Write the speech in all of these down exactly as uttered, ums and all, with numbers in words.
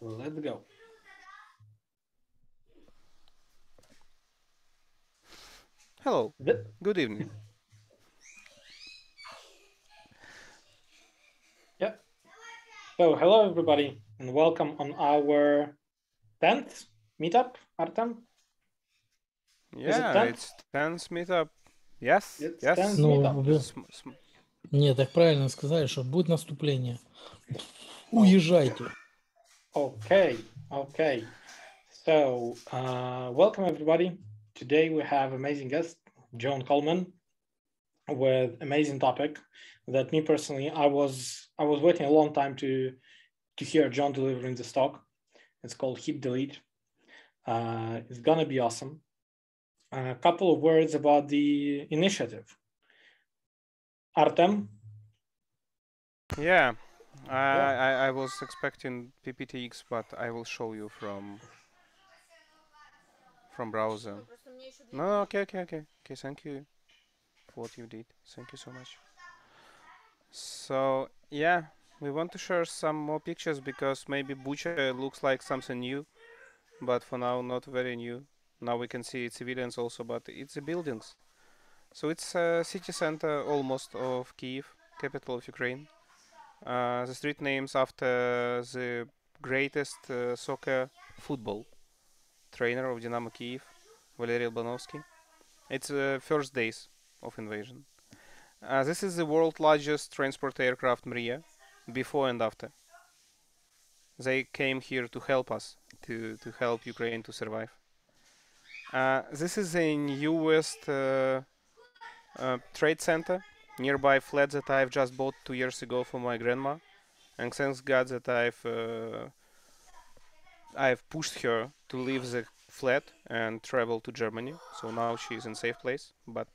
Let's go. Hello. Good evening. Yep. So hello, everybody, and welcome on our tenth meetup, Artem. Yeah, tenth? It's tenth meetup. Yes. It's yes. tenth no, meetup. Вы... Нет, так правильно сказали, что будет наступление. Уезжайте. Okay, okay. So, uh, welcome everybody. Today we have amazing guest, John Coleman, with amazing topic that me personally, I was I was waiting a long time to to hear John delivering this talk. It's called Heap Delete. Uh, it's gonna be awesome. A couple of words about the initiative. Artem? Yeah, uh, I, I was expecting P P T X, but I will show you from from browser. No, okay, okay, okay. Okay, thank you for what you did. Thank you so much. So, yeah, we want to share some more pictures because maybe Bucha looks like something new, but for now, not very new. Now we can see civilians also, but it's the buildings. So it's a city center almost of Kyiv, capital of Ukraine. Uh, the street names after the greatest uh, soccer football trainer of Dynamo Kyiv, Valeriy Lobanovsky. It's the uh, first days of invasion. Uh, this is the world's largest transport aircraft Mriya, before and after. They came here to help us, to, to help Ukraine to survive. Uh, this is the newest uh, uh, trade center, nearby flat that I've just bought two years ago for my grandma, and thanks God that I've uh, I've pushed her to leave the flat and travel to Germany. So now she's in a safe place. But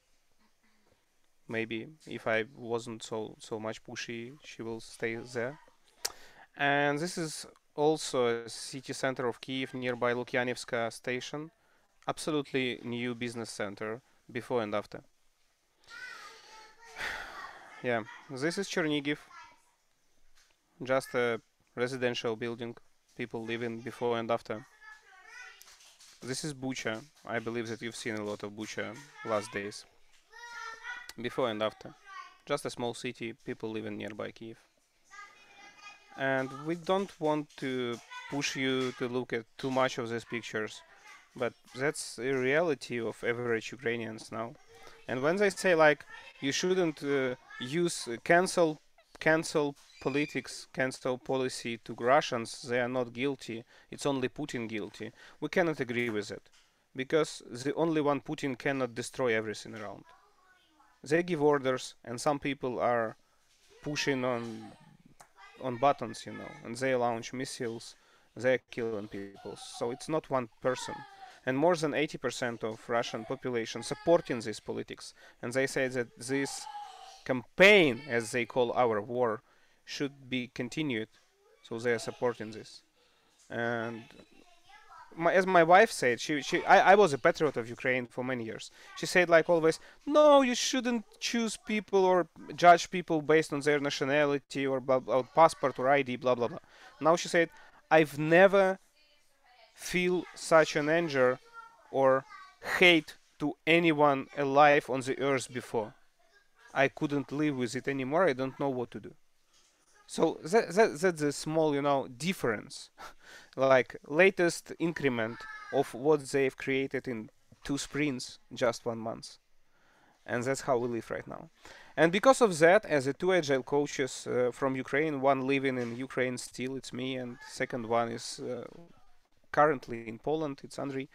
maybe if I wasn't so so much pushy, she will stay there. And this is also a city center of Kyiv, nearby Lukianivska station. Absolutely new business center before and after. Yeah, this is Chernihiv, just a residential building, people living before and after. This is Bucha. I believe that you've seen a lot of Bucha last days. Before and after, just a small city, people living nearby Kyiv. And we don't want to push you to look at too much of these pictures. But that's the reality of average Ukrainians now. And when they say, like, you shouldn't uh, use uh, cancel cancel politics, cancel policy to Russians, they are not guilty. It's only Putin guilty. We cannot agree with it, because the only one Putin cannot destroy everything around. They give orders, and some people are pushing on on buttons, you know, and they launch missiles, they are killing people. So it's not one person. And more than eighty percent of Russian population supporting this politics. And they say that this campaign, as they call our war, should be continued. So they are supporting this. And my, as my wife said, she, she I, I was a patriot of Ukraine for many years. She said, like always, no, you shouldn't choose people or judge people based on their nationality or, blah, or passport or I D, blah, blah, blah. Now she said, I've never... feel such an anger or hate to anyone alive on the earth before. I couldn't live with it anymore. I don't know what to do. So that, that, that's a small, you know, difference, like latest increment of what they've created in two sprints, just one month. And that's how we live right now. And because of that, as the two agile coaches uh, from Ukraine, one living in Ukraine still, it's me, and second one is... Uh, currently in Poland, it's Andriy.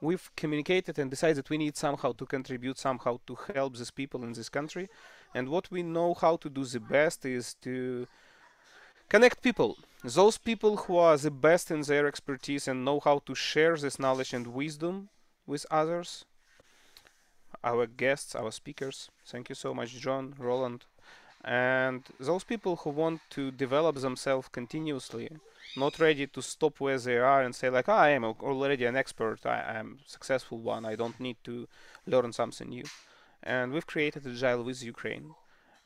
We've communicated and decided that we need somehow to contribute, somehow to help these people in this country. And what we know how to do the best is to connect people. Those people who are the best in their expertise and know how to share this knowledge and wisdom with others. Our guests, our speakers. Thank you so much, John, Roland. And those people who want to develop themselves continuously, not ready to stop where they are and say like, ah, I am already an expert, I am successful one, I don't need to learn something new. And we've created Agile with Ukraine.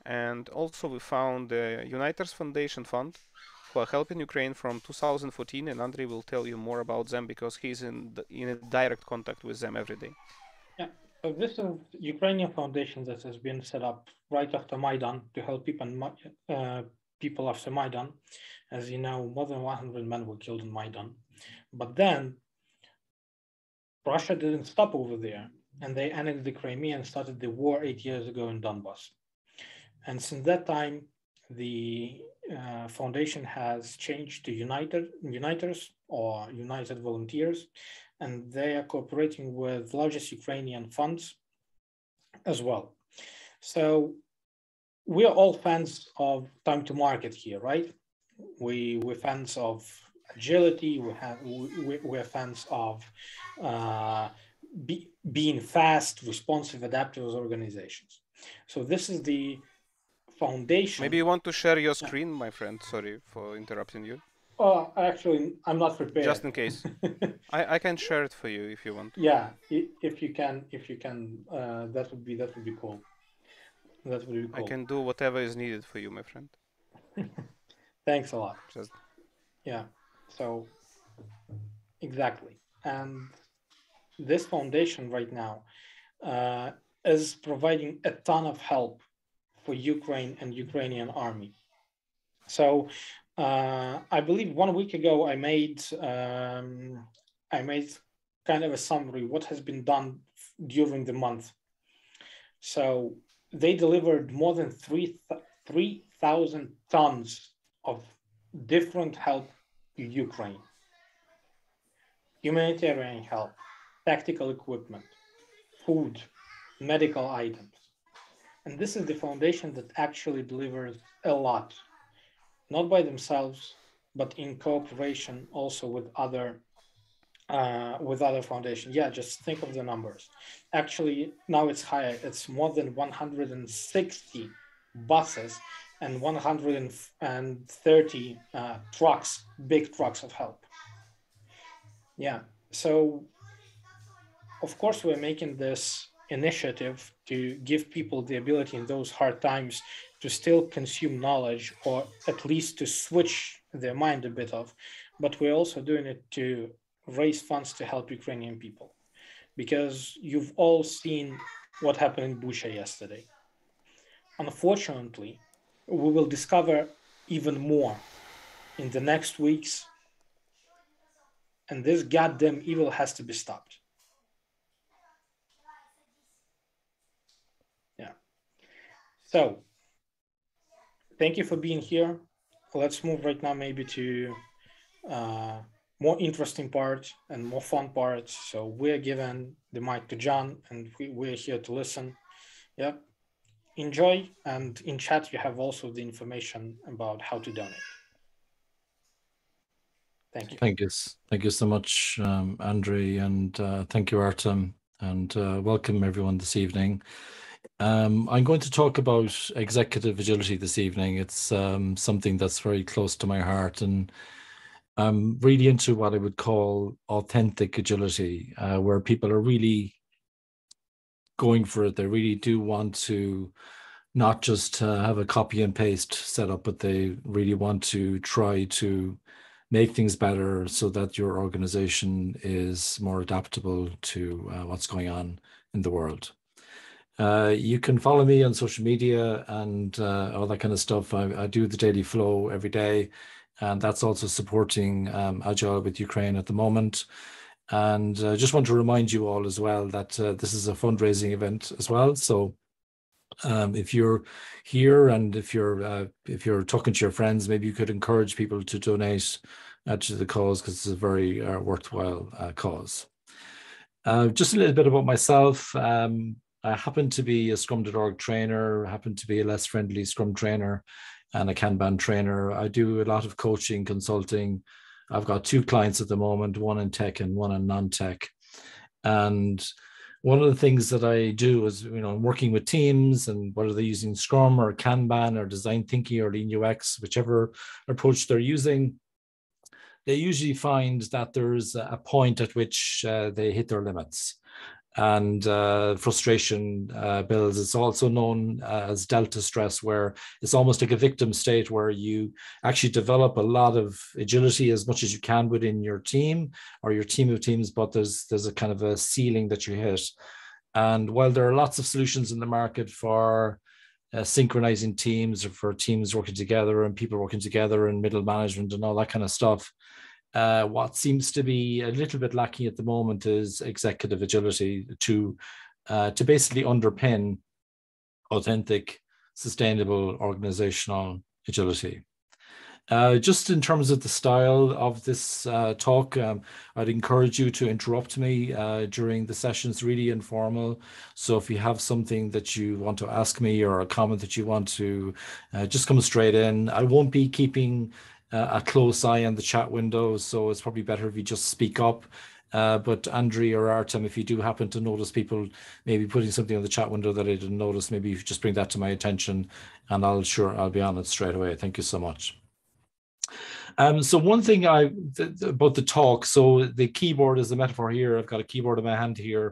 And also we found the Uniters Foundation Fund who are helping Ukraine from two thousand fourteen, and Andriy will tell you more about them because he's in the, in direct contact with them every day. Yeah, so this is a Ukrainian foundation that has been set up right after Maidan to help people, uh, people after Maidan. As you know, more than one hundred men were killed in Maidan. But then Russia didn't stop over there, and they annexed the Crimea and started the war eight years ago in Donbass. And since that time, the uh, foundation has changed to Uniters, Uniters or United Volunteers, and they are cooperating with largest Ukrainian funds as well. So we are all fans of time to market here, right? We, we're fans of agility, we have, we, we're fans of uh, be, being fast, responsive, adaptive as organizations. So this is the foundation. Maybe you want to share your screen, my friend. Sorry for interrupting you. Oh, actually, I'm not prepared. Just in case. I, I can share it for you if you want. Yeah, if you can, if you can, uh, that would be, that would be cool. That would be cool. I can do whatever is needed for you, my friend. Thanks a lot. Just... Yeah, so exactly. And this foundation right now uh, is providing a ton of help for Ukraine and Ukrainian army. So uh, I believe one week ago I made um, I made kind of a summary what has been done during the month. So they delivered more than three three thousand tons of different help to Ukraine: humanitarian help, tactical equipment, food, medical items. And this is the foundation that actually delivers a lot, not by themselves, but in cooperation also with other uh, with other foundations. Yeah, just think of the numbers. Actually, now it's higher. It's more than one hundred sixty buses and one hundred thirty uh, trucks, big trucks of help. Yeah, so of course we're making this initiative to give people the ability in those hard times to still consume knowledge, or at least to switch their mind a bit of, but we're also doing it to raise funds to help Ukrainian people, because you've all seen what happened in Bucha yesterday. Unfortunately, we will discover even more in the next weeks, and this goddamn evil has to be stopped. So, thank you for being here. Let's move right now maybe to uh, more interesting part and more fun part. So we're giving the mic to John, and we, we're here to listen. Yep. Enjoy, and in chat you have also the information about how to donate. Thank you. Thank you, thank you so much, um, Andriy, and uh, thank you, Artem, and uh, welcome everyone this evening. Um, I'm going to talk about executive agility this evening. It's um, something that's very close to my heart, and I'm really into what I would call authentic agility, uh, where people are really going for it. They really do want to not just uh, have a copy and paste setup, but they really want to try to make things better so that your organization is more adaptable to uh, what's going on in the world. Uh, you can follow me on social media and uh, all that kind of stuff. I, I do the Daily Flow every day, and that's also supporting um, Agile with Ukraine at the moment. And I uh, just want to remind you all as well that uh, this is a fundraising event as well. So um, if you're here, and if you're uh, if you're talking to your friends, maybe you could encourage people to donate uh, to the cause, because it's a very uh, worthwhile uh, cause. Uh, just a little bit about myself. Um, I happen to be a Scrum dot org trainer, happen to be a Less friendly Scrum trainer, and a Kanban trainer. I do a lot of coaching, consulting. I've got two clients at the moment, one in tech and one in non-tech. And one of the things that I do is, you know, I'm working with teams, and whether they're using Scrum or Kanban or Design Thinking or Lean U X, whichever approach they're using, they usually find that there's a point at which uh, they hit their limits. and uh, frustration uh, builds. It's also known as delta stress, where it's almost like a victim state where you actually develop a lot of agility as much as you can within your team or your team of teams, but there's there's a kind of a ceiling that you hit. And while there are lots of solutions in the market for Uh, synchronizing teams, or for teams working together and people working together and middle management and all that kind of stuff. Uh, what seems to be a little bit lacking at the moment is executive agility to uh, to basically underpin authentic, sustainable organizational agility. Uh, just in terms of the style of this uh, talk, um, I'd encourage you to interrupt me uh, during the sessions, really informal. So if you have something that you want to ask me or a comment that you want to, uh, just come straight in. I won't be keeping uh, a close eye on the chat window, so it's probably better if you just speak up. Uh, but Andriy or Artem, if you do happen to notice people maybe putting something on the chat window that I didn't notice, maybe you just bring that to my attention and I'll sure I'll be on it straight away. Thank you so much. Um, so one thing I th th about the talk, so the keyboard is the metaphor here. I've got a keyboard in my hand here,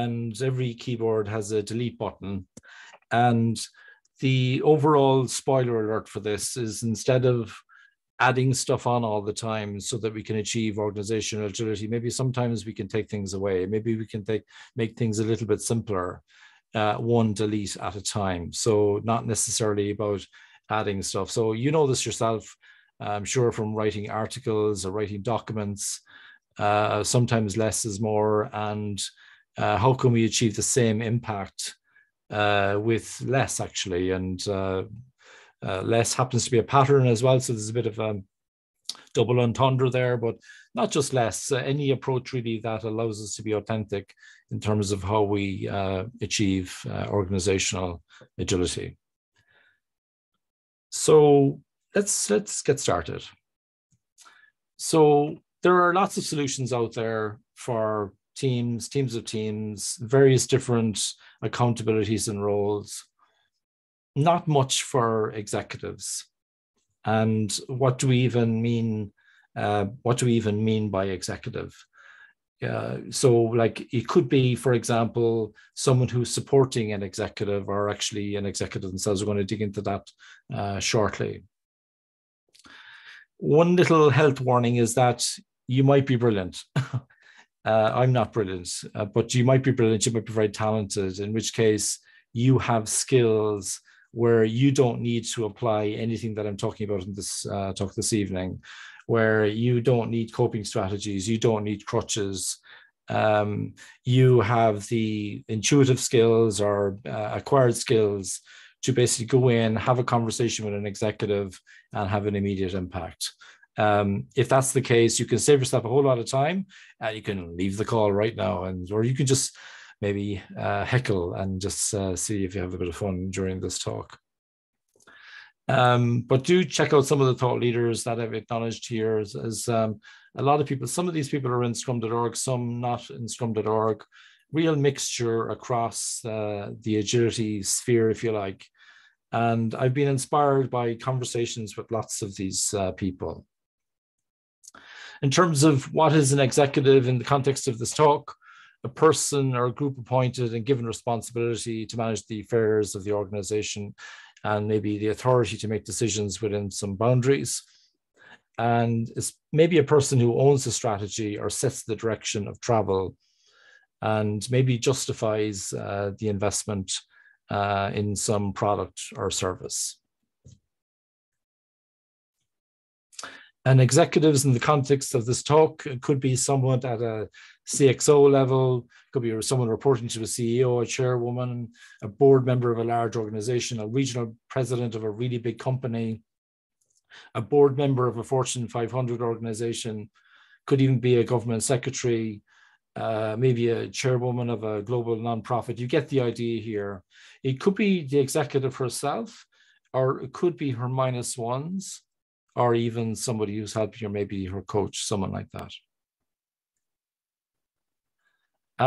and every keyboard has a delete button. And the overall spoiler alert for this is, instead of adding stuff on all the time so that we can achieve organizational agility, maybe sometimes we can take things away. Maybe we can take, make things a little bit simpler, uh, one delete at a time. So not necessarily about adding stuff. So you know this yourself, I'm sure, from writing articles or writing documents. Uh, sometimes less is more. And uh, how can we achieve the same impact uh, with less, actually? And uh, uh, less happens to be a pattern as well. So there's a bit of a double entendre there, but not just less. Uh, any approach really that allows us to be authentic in terms of how we uh, achieve uh, organizational agility. So Let's, let's get started. So there are lots of solutions out there for teams, teams of teams, various different accountabilities and roles, not much for executives. And what do we even mean? Uh, what do we even mean by executive? Uh, so like it could be, for example, someone who's supporting an executive or actually an executive themselves. We're going to dig into that uh, shortly. One little health warning is that you might be brilliant. uh, I'm not brilliant, uh, but you might be brilliant. You might be very talented, in which case you have skills where you don't need to apply anything that I'm talking about in this uh, talk this evening, where you don't need coping strategies. You don't need crutches. Um, you have the intuitive skills or uh, acquired skills to basically go in, have a conversation with an executive and have an immediate impact. Um, if that's the case, you can save yourself a whole lot of time and you can leave the call right now, and or you can just maybe uh, heckle and just uh, see if you have a bit of fun during this talk. Um, but do check out some of the thought leaders that I've acknowledged here, as, as um, a lot of people, some of these people are in Scrum dot org, some not in Scrum dot org, real mixture across uh, the agility sphere, if you like. And I've been inspired by conversations with lots of these uh, people. In terms of what is an executive in the context of this talk, a person or a group appointed and given responsibility to manage the affairs of the organization and maybe the authority to make decisions within some boundaries. And it's maybe a person who owns the strategy or sets the direction of travel and maybe justifies uh, the investment Uh, in some product or service. And executives in the context of this talk could be someone at a C X O level, could be someone reporting to a C E O, a chairwoman, a board member of a large organization, a regional president of a really big company, a board member of a Fortune five hundred organization, could even be a government secretary, Uh, maybe a chairwoman of a global nonprofit. You get the idea here. It could be the executive herself, or it could be her minus ones, or even somebody who's helping her, maybe her coach, someone like that.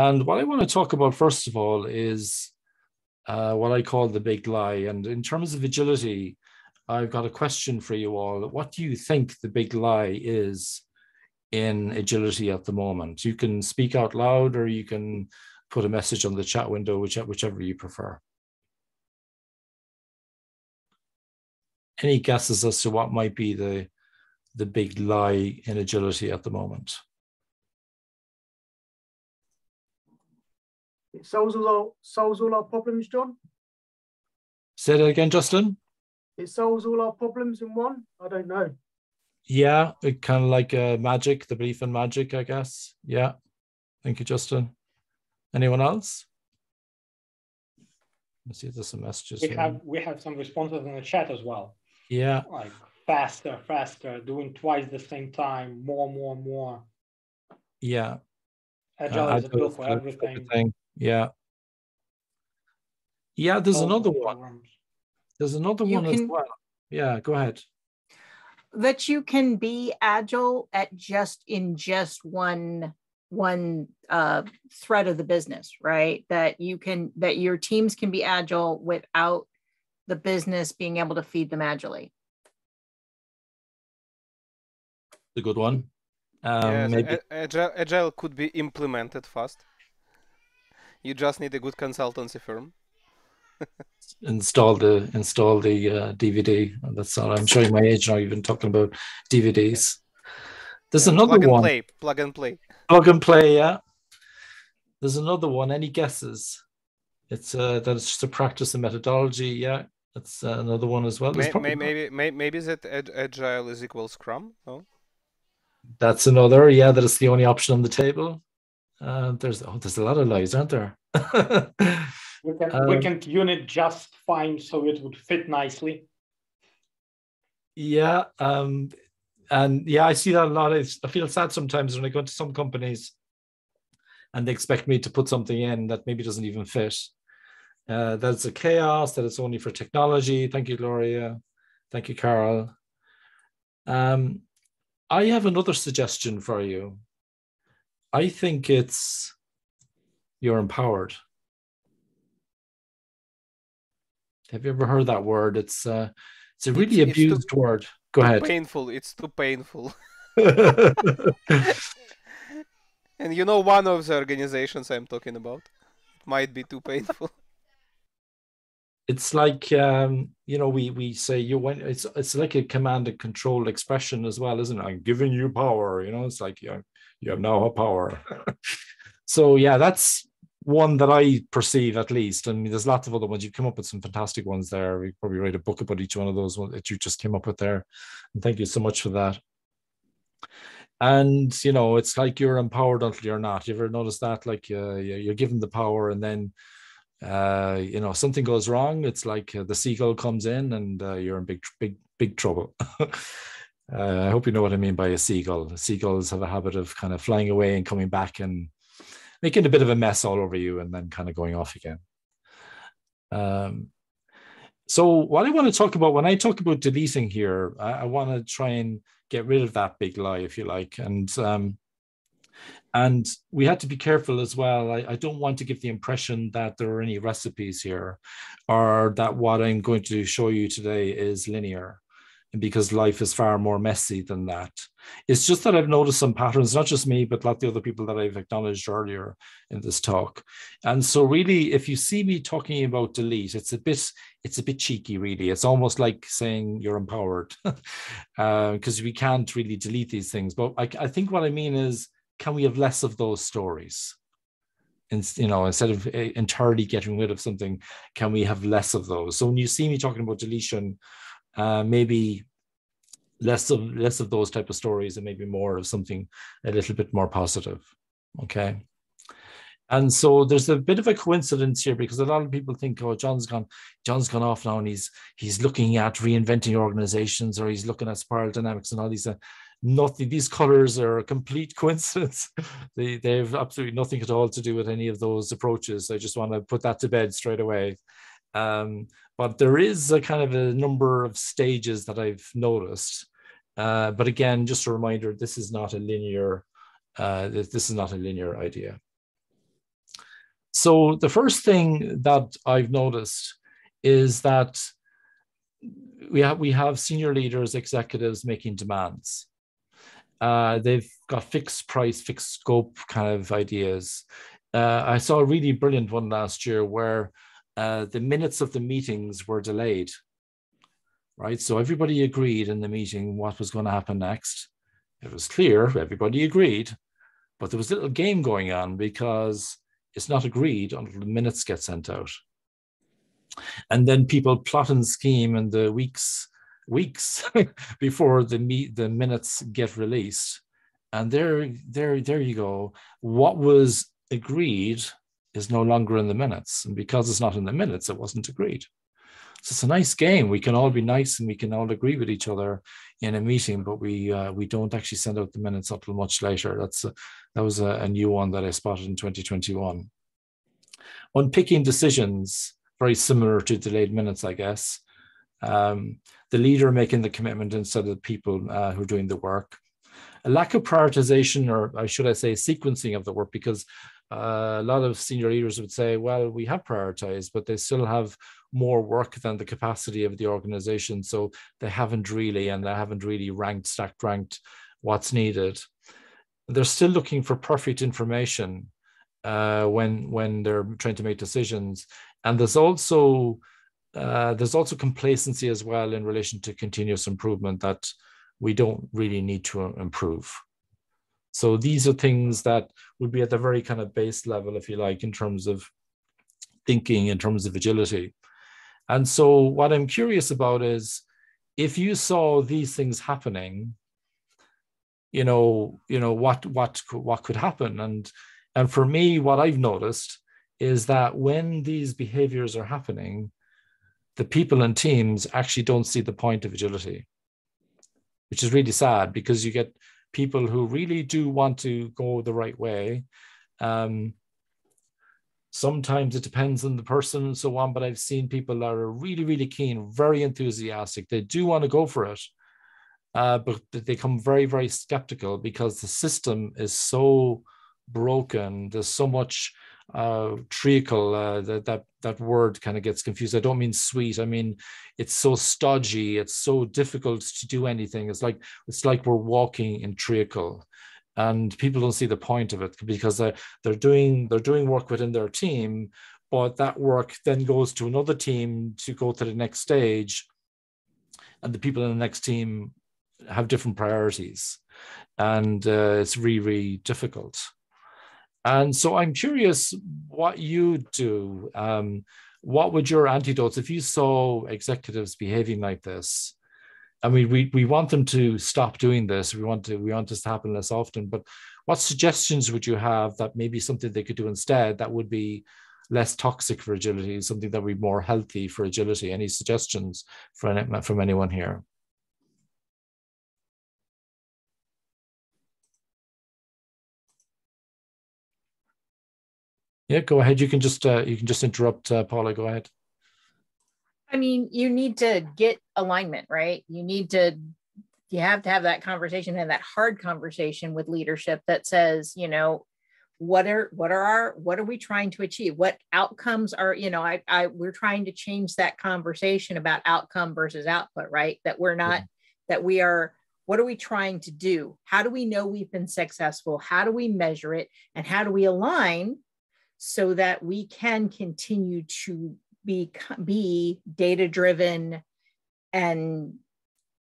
And what I want to talk about, first of all, is uh, what I call the big lie. And in terms of agility, I've got a question for you all. What do you think the big lie is in agility at the moment? You can speak out loud, or you can put a message on the chat window, whichever, whichever you prefer. Any guesses as to what might be the, the big lie in agility at the moment? It solves all our, solves all our problems, John. Say that again, Justin. It solves all our problems in one? I don't know. Yeah, it kind of like uh, magic, the belief in magic, I guess. Yeah. Thank you, Justin. Anyone else? Let's see if there's some messages. We here. have we have some responses in the chat as well. Yeah. Like faster, faster, doing twice the same time, more, more, more. Yeah. Agile uh, is a tool for everything. everything. Yeah. Yeah, there's oh, another one. There's another you one can, as well. Yeah, go ahead. That you can be agile at just in just one one uh, thread of the business, right? That you can that your teams can be agile without the business being able to feed them agilely. A good one. Um, yes, maybe. Agile, agile could be implemented fast. You just need a good consultancy firm. install the install the uh, D V D. That's all. I'm showing my age now. Even talking about D V Ds. There's yeah, another plug and one. Play, plug and play. Plug and play. Yeah. There's another one. Any guesses? It's uh, that it's just a practice and methodology. Yeah, that's uh, another one as well. May, may, maybe maybe maybe that agile is equal Scrum. Oh. That's another. Yeah, that is the only option on the table. Uh, there's oh, there's a lot of lies, aren't there? We can, um, we can tune it just fine so it would fit nicely. Yeah, um, and yeah, I see that a lot. It's, I feel sad sometimes when I go to some companies and they expect me to put something in that maybe doesn't even fit. Uh, that it's a chaos, that it's only for technology. Thank you, Gloria. Thank you, Carol. Um, I have another suggestion for you. I think it's you're empowered. Have you ever heard that word? It's uh, it's a really it's, abused it's too, word. Go ahead. Painful. It's too painful. And you know, one of the organizations I'm talking about might be too painful. It's like um, you know, we we say you when it's it's like a command and control expression as well, isn't it? I'm giving you power. You know, it's like you you have now power. So yeah, that's one that I perceive, at least. I mean, there's lots of other ones. You've come up with some fantastic ones there. We probably write a book about each one of those ones that you just came up with there. And thank you so much for that. And, you know, it's like you're empowered until you're not. You ever notice that? Like uh, you're given the power and then, uh, you know, something goes wrong. It's like uh, the seagull comes in and uh, you're in big, big, big trouble. uh, I hope you know what I mean by a seagull. Seagulls have a habit of kind of flying away and coming back and making a bit of a mess all over you and then kind of going off again. Um, so what I want to talk about, when I talk about deleting here, I, I want to try and get rid of that big lie, if you like. And um, and we had to be careful as well. I, I don't want to give the impression that there are any recipes here or that what I'm going to show you today is linear, because life is far more messy than that. It's just that I've noticed some patterns, not just me, but a lot of the other people that I've acknowledged earlier in this talk. And so really, if you see me talking about delete, it's a bit, it's a bit cheeky, really. It's almost like saying you're empowered because uh, we can't really delete these things. But I, I think what I mean is, can we have less of those stories? And, you know, instead of entirely getting rid of something, can we have less of those? So when you see me talking about deletion, Uh, maybe less of less of those type of stories and maybe more of something a little bit more positive. Okay. And so there's a bit of a coincidence here, because a lot of people think, oh, John's gone, John's gone off now and he's he's looking at reinventing organizations, or he's looking at Spiral Dynamics and all these. Uh, nothing, these colors are a complete coincidence. they, they have absolutely nothing at all to do with any of those approaches. I just want to put that to bed straight away. Um, but there is a kind of a number of stages that I've noticed. Uh, but again, just a reminder, this is not a linear, uh, this is not a linear idea. So the first thing that I've noticed is that we have, we have senior leaders, executives making demands. Uh, they've got fixed price, fixed scope kind of ideas. Uh, I saw a really brilliant one last year where uh, the minutes of the meetings were delayed, right? So everybody agreed in the meeting what was going to happen next. It was clear, everybody agreed, but there was a little game going on because it's not agreed until the minutes get sent out. And then people plot and scheme in the weeks weeks before the meet, the minutes get released. And there, there, there you go. What was agreed is no longer in the minutes. And because it's not in the minutes, it wasn't agreed. So it's a nice game. We can all be nice and we can all agree with each other in a meeting, but we uh, we don't actually send out the minutes until much later. That's a, that was a, a new one that I spotted in twenty twenty-one. Unpicking decisions, very similar to delayed minutes, I guess. Um, the leader making the commitment instead of the people uh, who are doing the work. A lack of prioritization, or should I say sequencing of the work, because uh, a lot of senior leaders would say, well, we have prioritized, but they still have more work than the capacity of the organization. So they haven't really, and they haven't really ranked, stacked, ranked what's needed. They're still looking for perfect information uh, when, when they're trying to make decisions. And there's also, uh, there's also complacency as well in relation to continuous improvement, that we don't really need to improve. So these are things that would be at the very kind of base level, if you like, in terms of thinking, in terms of agility. And so what I'm curious about is, if you saw these things happening, you know, you know what, what, what could happen? And, and for me, what I've noticed is that when these behaviors are happening, the people and teams actually don't see the point of agility, which is really sad, because you get people who really do want to go the right way. Um, sometimes it depends on the person and so on, but I've seen people that are really, really keen, very enthusiastic. They do want to go for it, uh, but they become very, very skeptical because the system is so broken. There's so much uh, treacle, uh, that, that, that word kind of gets confused. I don't mean sweet. I mean, it's so stodgy. It's so difficult to do anything. It's like, it's like we're walking in treacle, and people don't see the point of it, because they're, they're doing, they're doing work within their team, but that work then goes to another team to go to the next stage. And the people in the next team have different priorities, and uh, it's really, really difficult. And so I'm curious what you do. Um, what would your antidotes, if you saw executives behaving like this? I mean, we, we want them to stop doing this. We want to, we want this to happen less often, but what suggestions would you have that maybe something they could do instead that would be less toxic for agility, something that would be more healthy for agility? Any suggestions from, from anyone here? Yeah, go ahead. You can just uh, you can just interrupt, uh, Paula. Go ahead. I mean, you need to get alignment, right? You need to, you have to have that conversation, and that hard conversation with leadership that says, you know, what are what are our what are we trying to achieve? What outcomes are, you know, I I we're trying to change that conversation about outcome versus output, right? That we're not, yeah. that we are. What are we trying to do? How do we know we've been successful? How do we measure it? And how do we align so that we can continue to be, be data-driven and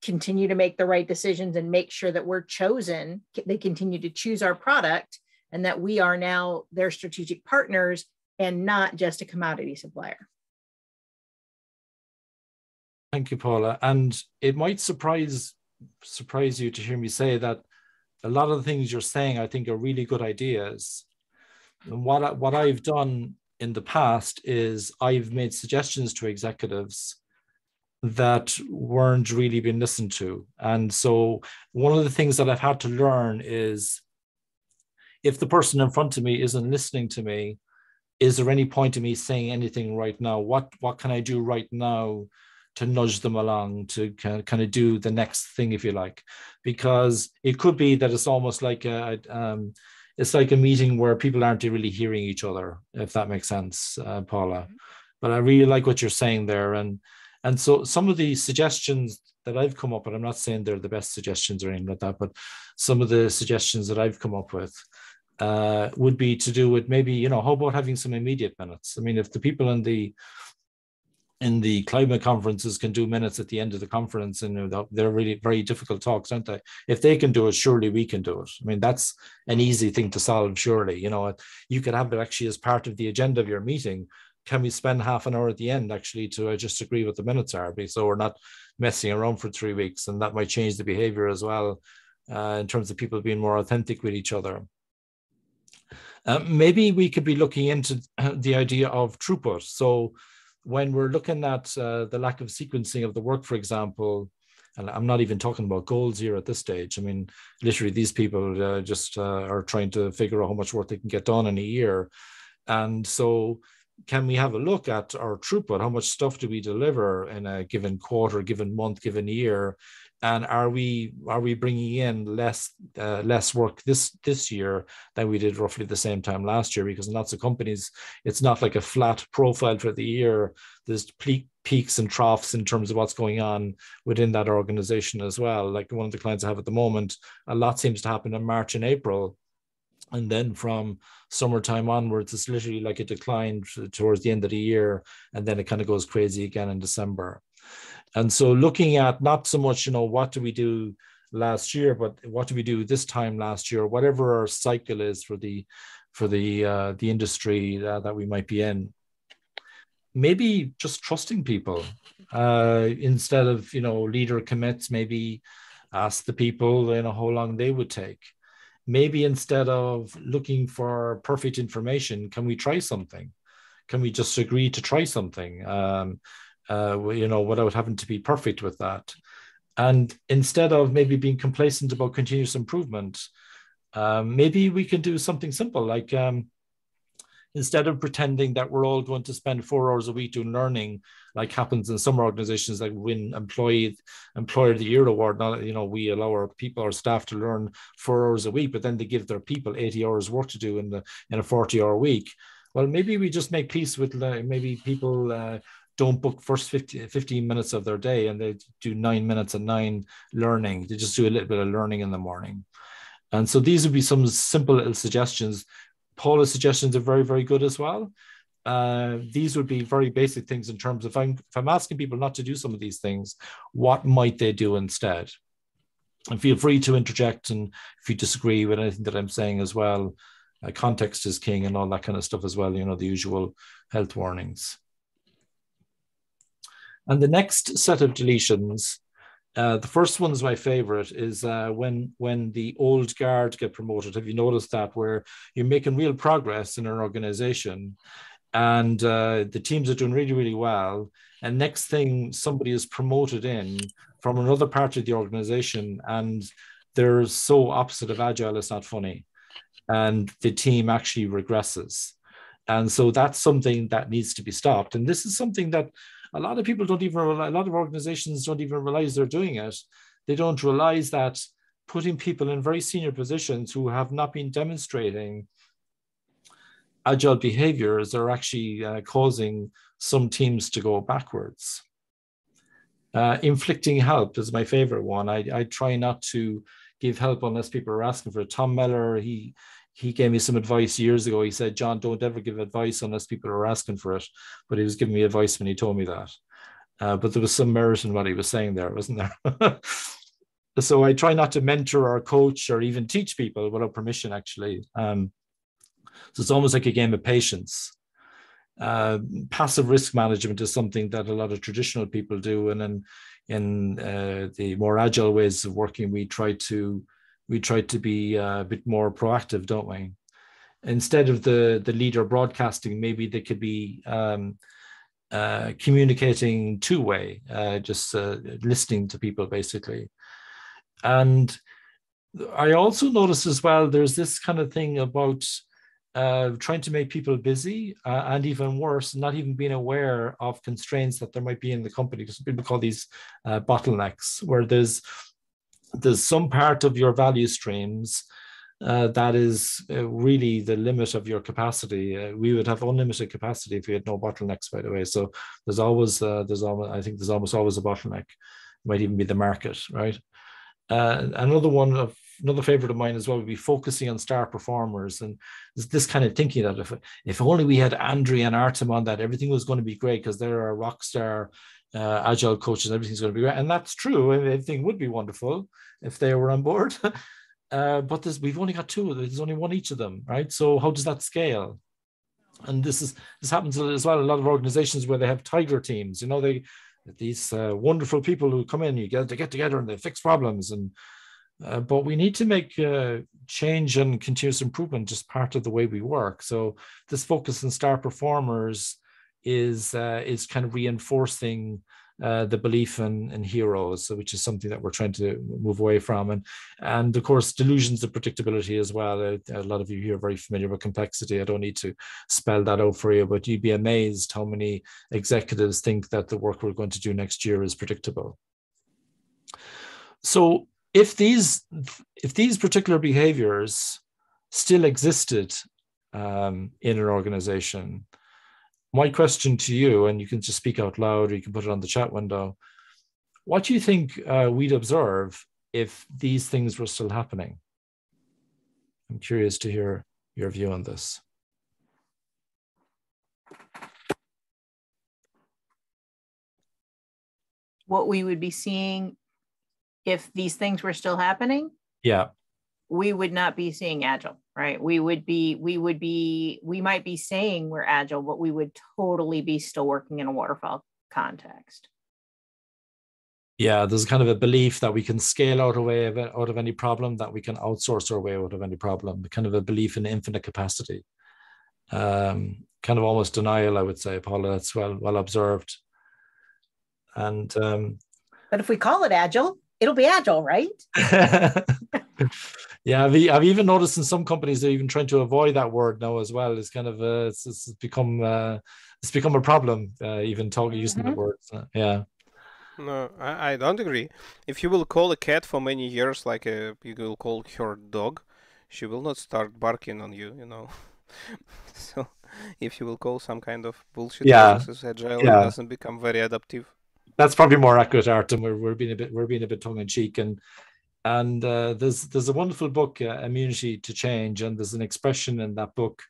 continue to make the right decisions and make sure that we're chosen, they continue to choose our product, and that we are now their strategic partners and not just a commodity supplier. Thank you, Paula. And it might surprise, surprise you to hear me say that a lot of the things you're saying, I think, are really good ideas. And what, what I've done in the past is I've made suggestions to executives that weren't really being listened to. And so one of the things that I've had to learn is, if the person in front of me isn't listening to me, is there any point in me saying anything right now? What, what can I do right now to nudge them along, to kind of do the next thing, if you like? Because it could be that it's almost like a... Um, It's like a meeting where people aren't really hearing each other, if that makes sense, uh, Paula. But I really like what you're saying there. And and so some of the suggestions that I've come up with, I'm not saying they're the best suggestions or anything like that, but some of the suggestions that I've come up with uh, would be to do with maybe, you know, how about having some immediate minutes? I mean, if the people in the in the climate conferences can do minutes at the end of the conference, and they're really very difficult talks, aren't they? If they can do it, surely we can do it. I mean, that's an easy thing to solve, surely. You know, you could have it actually as part of the agenda of your meeting. Can we spend half an hour at the end actually to uh, just agree what the minutes are? So we're not messing around for three weeks, and that might change the behavior as well uh, in terms of people being more authentic with each other. Uh, maybe we could be looking into the idea of throughput. So when we're looking at uh, the lack of sequencing of the work, for example, and I'm not even talking about goals here at this stage. I mean, literally these people uh, just uh, are trying to figure out how much work they can get done in a year. And so can we have a look at our throughput? How much stuff do we deliver in a given quarter, given month, given year? And are we are we bringing in less uh, less work this this year than we did roughly the same time last year? Because in lots of companies, it's not like a flat profile for the year. There's peaks and troughs in terms of what's going on within that organization as well. Like one of the clients I have at the moment, a lot seems to happen in March and April. And then from summertime onwards, it's literally like a decline towards the end of the year. And then it kind of goes crazy again in December. And so looking at not so much, you know, what do we do last year, but what do we do this time last year, whatever our cycle is for the for the uh, the industry uh, that we might be in. Maybe just trusting people uh, instead of, you know, leader commits, maybe ask the people, you know, how long they would take. Maybe instead of looking for perfect information, can we try something? Can we just agree to try something? Um, uh, you know, without having to be perfect with that. And instead of maybe being complacent about continuous improvement, um, maybe we can do something simple like um, instead of pretending that we're all going to spend four hours a week doing learning, like happens in some organizations that win employee employer of the year award. Now, you know, we allow our people, our staff to learn four hours a week, but then they give their people eighty hours work to do in the in a forty hour week. Well, maybe we just make peace with uh, maybe people uh, don't book first fifteen minutes of their day, and they do nine minutes and nine learning. They just do a little bit of learning in the morning. And so these would be some simple little suggestions. Paula's suggestions are very, very good as well. Uh, these would be very basic things in terms of if I'm, if I'm asking people not to do some of these things, what might they do instead? And feel free to interject. And if you disagree with anything that I'm saying as well, uh, context is king and all that kind of stuff as well. You know, the usual health warnings. And the next set of deletions, uh, the first one is my favorite, is uh, when when the old guard get promoted. Have you noticed that where you're making real progress in an organization and uh, the teams are doing really, really well? And next thing, somebody is promoted in from another part of the organization and they're so opposite of agile, it's not funny. And the team actually regresses. And so that's something that needs to be stopped. And this is something that a lot of people don't even realize, a lot of organizations don't even realize they're doing it. They don't realize that putting people in very senior positions who have not been demonstrating agile behaviors are actually uh, causing some teams to go backwards. Uh, inflicting help is my favorite one. I, I try not to give help unless people are asking for it. Tom Mellor, he He gave me some advice years ago. He said, John, don't ever give advice unless people are asking for it. But he was giving me advice when he told me that. Uh, but there was some merit in what he was saying there, wasn't there? So I try not to mentor or coach or even teach people without permission, actually. Um, so it's almost like a game of patience. Uh, passive risk management is something that a lot of traditional people do. And in, in uh, the more agile ways of working, we try to We try to be a bit more proactive, don't we? Instead of the, the leader broadcasting, maybe they could be um, uh, communicating two-way, uh, just uh, listening to people, basically. And I also noticed as well, there's this kind of thing about uh, trying to make people busy uh, and even worse, not even being aware of constraints that there might be in the company. Because people call these uh, bottlenecks, where there's There's some part of your value streams uh, that is uh, really the limit of your capacity. Uh, we would have unlimited capacity if we had no bottlenecks, by the way. So there's always, uh, there's almost, I think there's almost always a bottleneck. It might even be the market, right? Uh, another one of another favorite of mine as well would be focusing on star performers, and this, this kind of thinking that if if only we had Andriy and Artem on that, everything was going to be great because they're our rock star uh, agile coaches, everything's going to be great. And that's true. Everything would be wonderful if they were on board. uh, but this, we've only got two. There's only one each of them, right? So how does that scale? And this is this happens as well in a lot of organizations where they have tiger teams. You know, they these uh, wonderful people who come in, you get to get together and they fix problems. And uh, but we need to make uh, change and continuous improvement just part of the way we work. So this focus on star performers is uh, is kind of reinforcing uh, the belief in, in heroes, which is something that we're trying to move away from. And and of course, delusions of predictability as well. A, a lot of you here are very familiar with complexity. I don't need to spell that out for you, but you'd be amazed how many executives think that the work we're going to do next year is predictable. So if these, if these particular behaviors still existed um, in an organization, my question to you, and you can just speak out loud or you can put it on the chat window, what do you think uh, we'd observe if these things were still happening? I'm curious to hear your view on this. What we would be seeing if these things were still happening? Yeah. We would not be seeing agile, right? We would be, we would be, we might be saying we're agile, but we would totally be still working in a waterfall context. Yeah, there's kind of a belief that we can scale out, away of, out of any problem, that we can outsource our way out of any problem, kind of a belief in infinite capacity. Um, kind of almost denial, I would say, Paula, that's well, well observed. And um, but if we call it agile, it'll be agile, right? Yeah, I've, I've even noticed in some companies they're even trying to avoid that word now as well. It's kind of a, it's, it's become uh, it's become a problem uh, even talking using mm-hmm. the word. So, yeah. No, I, I don't agree. If you will call a cat for many years, like a, you will call her dog, she will not start barking on you. You know. So if you will call some kind of bullshit, yeah, versus agile, yeah, it doesn't become very adaptive. That's probably more accurate, Artem. We're we're being a bit we're being a bit tongue in cheek and. And uh, there's there's a wonderful book, uh, Immunity to Change, and there's an expression in that book.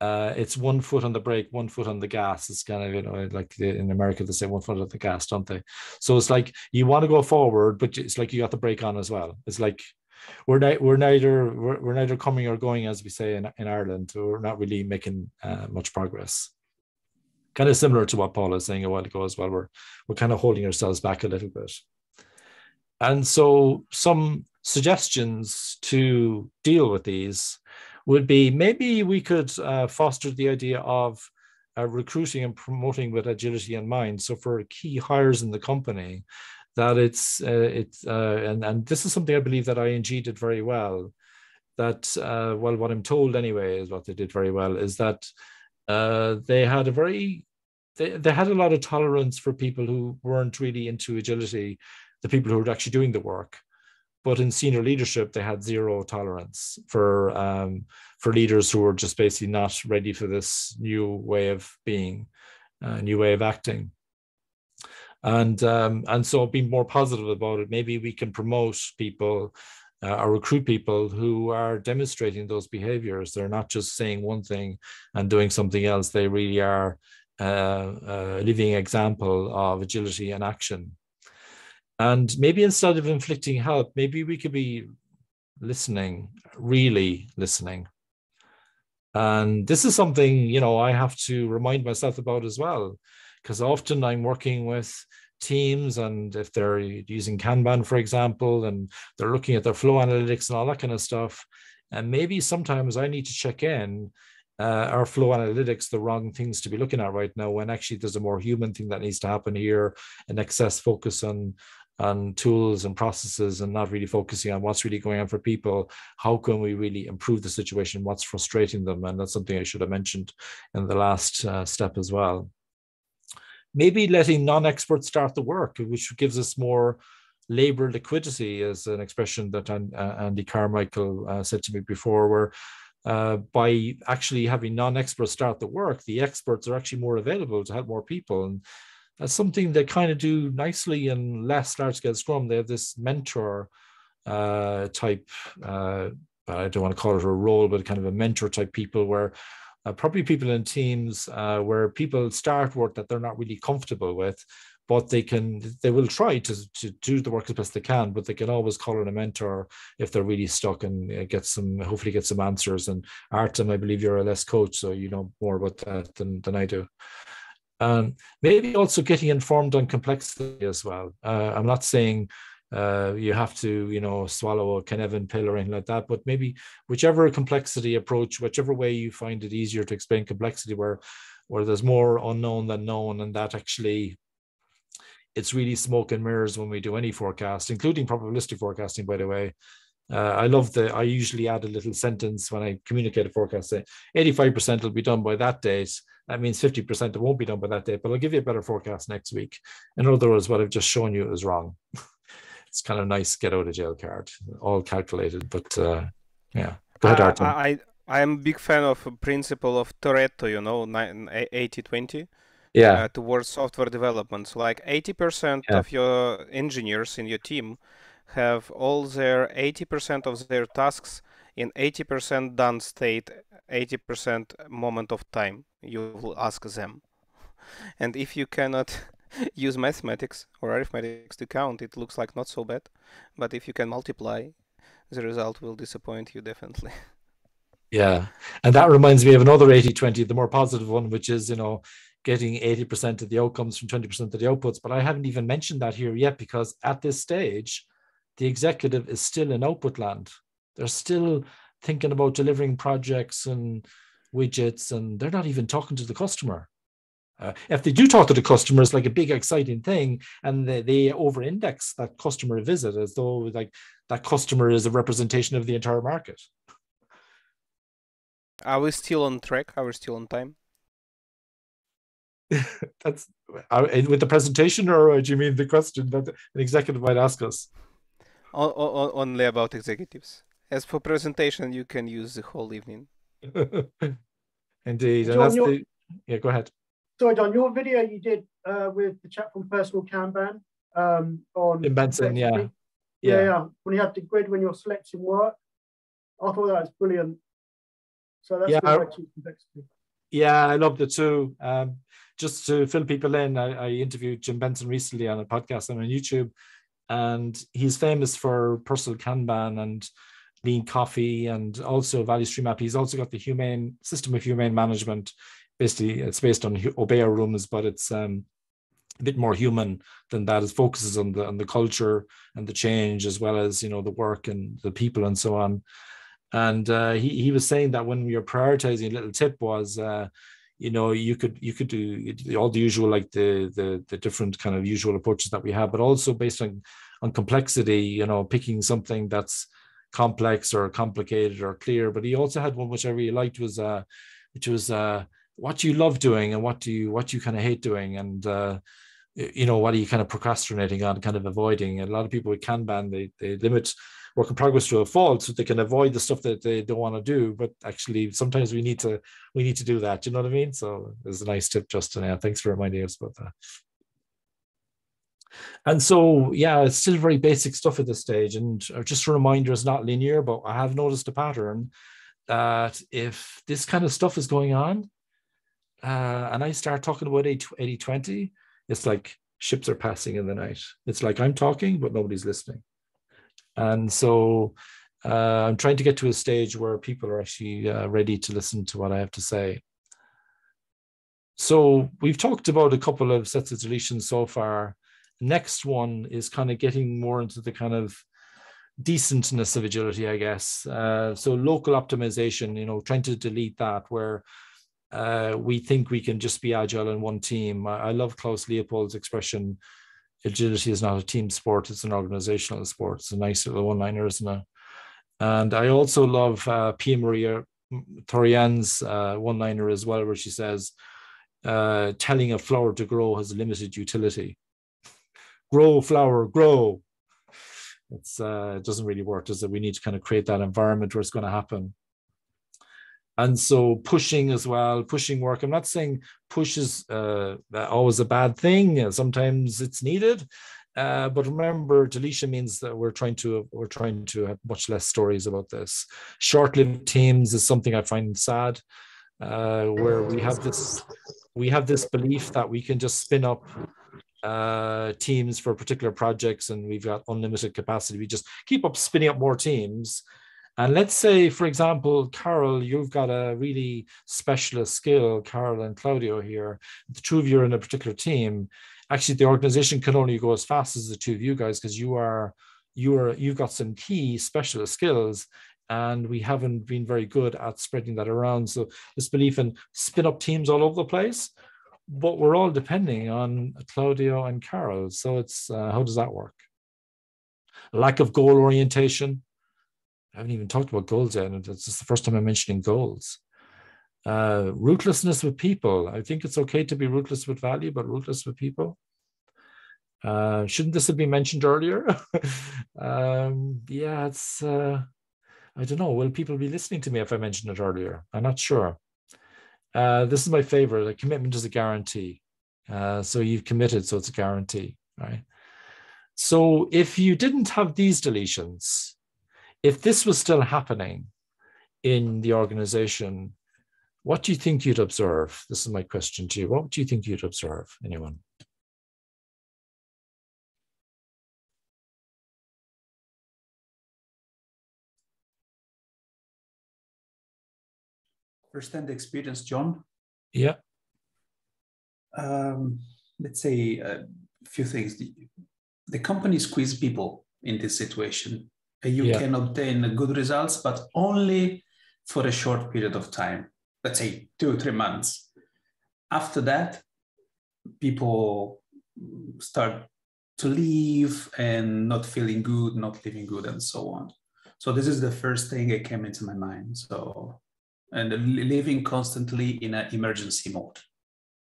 Uh, it's one foot on the brake, one foot on the gas. It's kind of, you know, like the, in America, they say one foot on the gas, don't they? So it's like you want to go forward, but it's like you got the brake on as well. It's like we're not, we're neither we're, we're neither coming or going, as we say in, in Ireland. We're not really making uh, much progress. Kind of similar to what Paula was saying a while ago as well. We're we're kind of holding ourselves back a little bit. And so some suggestions to deal with these would be maybe we could uh, foster the idea of uh, recruiting and promoting with agility in mind. So for key hires in the company, that it's, uh, it's uh, and, and this is something I believe that I N G did very well, that, uh, well, what I'm told anyway is what they did very well, is that uh, they had a very, they, they had a lot of tolerance for people who weren't really into agility, the people who were actually doing the work. But in senior leadership, they had zero tolerance for um, for leaders who were just basically not ready for this new way of being, uh, new way of acting. And, um, and so being more positive about it, maybe we can promote people uh, or recruit people who are demonstrating those behaviors. They're not just saying one thing and doing something else. They really are uh, a living example of agility and action. And maybe instead of inflicting help, maybe we could be listening, really listening. And this is something, you know, I have to remind myself about as well, because often I'm working with teams, and if they're using Kanban, for example, and they're looking at their flow analytics and all that kind of stuff, and maybe sometimes I need to check in Uh, our flow analytics, the wrong things to be looking at right now, when actually there's a more human thing that needs to happen here, an excess focus on, on tools and processes and not really focusing on what's really going on for people. How can we really improve the situation? What's frustrating them? And that's something I should have mentioned in the last uh, step as well. Maybe letting non-experts start the work, which gives us more labor liquidity, is an expression that uh, Andy Carmichael uh, said to me before, where Uh, by actually having non-experts start the work, the experts are actually more available to help more people. And that's something they kind of do nicely in less large-scale Scrum. They have this mentor uh, type, uh, I don't want to call it a role, but kind of a mentor type people where uh, probably people in teams uh, where people start work that they're not really comfortable with, but they can, they will try to, to do the work as best they can, but they can always call in a mentor if they're really stuck and get some, hopefully get some answers. And Artem, I believe you're a Less coach, so you know more about that than, than I do. Um, maybe also getting informed on complexity as well. Uh, I'm not saying uh, you have to, you know, swallow a Kenevan pill or anything like that, but maybe whichever complexity approach, whichever way you find it easier to explain complexity where, where there's more unknown than known, and that actually it's really smoke and mirrors when we do any forecast, including probabilistic forecasting, by the way. Uh, I love the, I usually add a little sentence when I communicate a forecast, saying eighty-five percent will be done by that date. That means fifty percent it won't be done by that date, but I'll give you a better forecast next week. In other words, what I've just shown you is wrong. It's kind of nice get out of jail card, all calculated, but uh, yeah. Go ahead, Artem. I, I, I'm a big fan of the principle of Toretto, you know, eighty twenty. Yeah, uh, towards software development. So like eighty percent yeah. of your engineers in your team have all their eighty percent of their tasks in eighty percent done state, eighty percent moment of time. You will ask them. And if you cannot use mathematics or arithmetic to count, it looks like not so bad. But if you can multiply, the result will disappoint you definitely. Yeah. And that reminds me of another eighty twenty, the more positive one, which is, you know, getting eighty percent of the outcomes from twenty percent of the outputs. But I haven't even mentioned that here yet, because at this stage, the executive is still in output land. They're still thinking about delivering projects and widgets, and they're not even talking to the customer. Uh, if they do talk to the customer, it's like a big, exciting thing, and they, they over-index that customer visit as though like that customer is a representation of the entire market. Are we still on track? Are we still on time? That's with the presentation, or do you mean the question that an executive might ask us? O o only about executives. As for presentation, you can use the whole evening. Indeed. John, and that's your... the... Yeah, go ahead. Sorry, John, your video you did uh, with the chap from Personal Kanban um, on Jim Benson, yeah. yeah. Yeah, yeah. When you have the grid when you're selecting work, I thought that was brilliant. So that's yeah, I... complexity. Yeah, I loved it too. Um, just to fill people in, I, I interviewed Jim Benson recently on a podcast and on YouTube, and he's famous for Personal Kanban and Lean Coffee and also Value Stream App. He's also got the Humane System of Humane Management. Basically, it's based on Obeya rooms, but it's um, a bit more human than that. It focuses on the on the culture and the change, as well as, you know, the work and the people and so on. And uh, he, he was saying that when we were prioritizing, a little tip was, uh, you know, you could you could do all the usual, like the, the the different kind of usual approaches that we have, but also based on, on complexity, you know, picking something that's complex or complicated or clear. But he also had one which I really liked was, uh, which was uh, what you love doing and what do you what you kind of hate doing, and uh, you know, what are you kind of procrastinating on, kind of avoiding. And a lot of people with Kanban, they they limit work in progress to a fault so they can avoid the stuff that they don't want to do, but actually sometimes we need to we need to do that, you know what I mean? So there's a nice tip, Justin. Yeah, thanks for reminding us about that. And so yeah, it's still very basic stuff at this stage, and just a reminder, it's not linear, but I have noticed a pattern that if this kind of stuff is going on uh, and I start talking about eighty twenty, it's like ships are passing in the night. It's like I'm talking but nobody's listening. And so uh, I'm trying to get to a stage where people are actually uh, ready to listen to what I have to say. So we've talked about a couple of sets of deletions so far. Next one is kind of getting more into the kind of decentness of agility, I guess. Uh, so local optimization, you know, trying to delete that where uh, we think we can just be agile in one team. I, I love Klaus Leopold's expression, agility is not a team sport, it's an organizational sport. It's a nice little one-liner, isn't it? And I also love uh, P. Maria Thorian's uh, one-liner as well, where she says, uh, telling a flower to grow has limited utility. Grow, flower, grow. It's, uh, it doesn't really work, does it? We need to kind of create that environment where it's going to happen. And so pushing as well, pushing work. I'm not saying push is uh, always a bad thing. Sometimes it's needed. Uh, but remember, deletion means that we're trying to we're trying to have much less stories about this. Short-lived teams is something I find sad, uh, where we have this we have this belief that we can just spin up uh, teams for particular projects, and we've got unlimited capacity. We just keep up spinning up more teams. And let's say, for example, Carol, you've got a really specialist skill, Carol and Claudio here. The two of you are in a particular team. Actually, the organization can only go as fast as the two of you guys, because you are, you are, you've got some key specialist skills, and we haven't been very good at spreading that around. So this belief in spin up teams all over the place, but we're all depending on Claudio and Carol. So it's, uh, how does that work? Lack of goal orientation. I haven't even talked about goals yet, and it's just the first time I'm mentioning goals. Uh, ruthlessness with people. I think it's okay to be ruthless with value, but ruthless with people. Uh, shouldn't this have been mentioned earlier? um, yeah, it's, uh, I don't know. Will people be listening to me if I mentioned it earlier? I'm not sure. Uh, this is my favorite. A commitment is a guarantee. Uh, so you've committed, so it's a guarantee, right? So if you didn't have these deletions, if this was still happening in the organization, what do you think you'd observe? This is my question to you. What do you think you'd observe, anyone? First-hand experience, John. Yeah. Um, let's say a few things. The, the company squeezes people in this situation. You yeah. can obtain good results, but only for a short period of time. Let's say two, three months. After that, people start to leave and not feeling good, not living good, and so on. So this is the first thing that came into my mind. So, and living constantly in an emergency mode,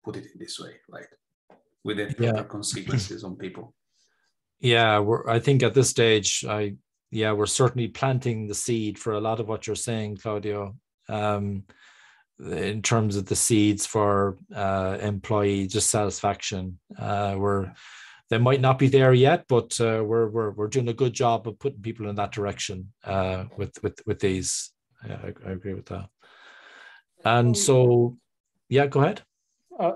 put it in this way, like with the yeah. consequences on people. Yeah, we're, I think at this stage, I, yeah, we're certainly planting the seed for a lot of what you're saying, Claudio, um, in terms of the seeds for uh, employee dissatisfaction. Uh, we're, they might not be there yet, but uh, we're, we're, we're doing a good job of putting people in that direction uh, with, with, with these. Yeah, I, I agree with that. And so, yeah, go ahead. Uh,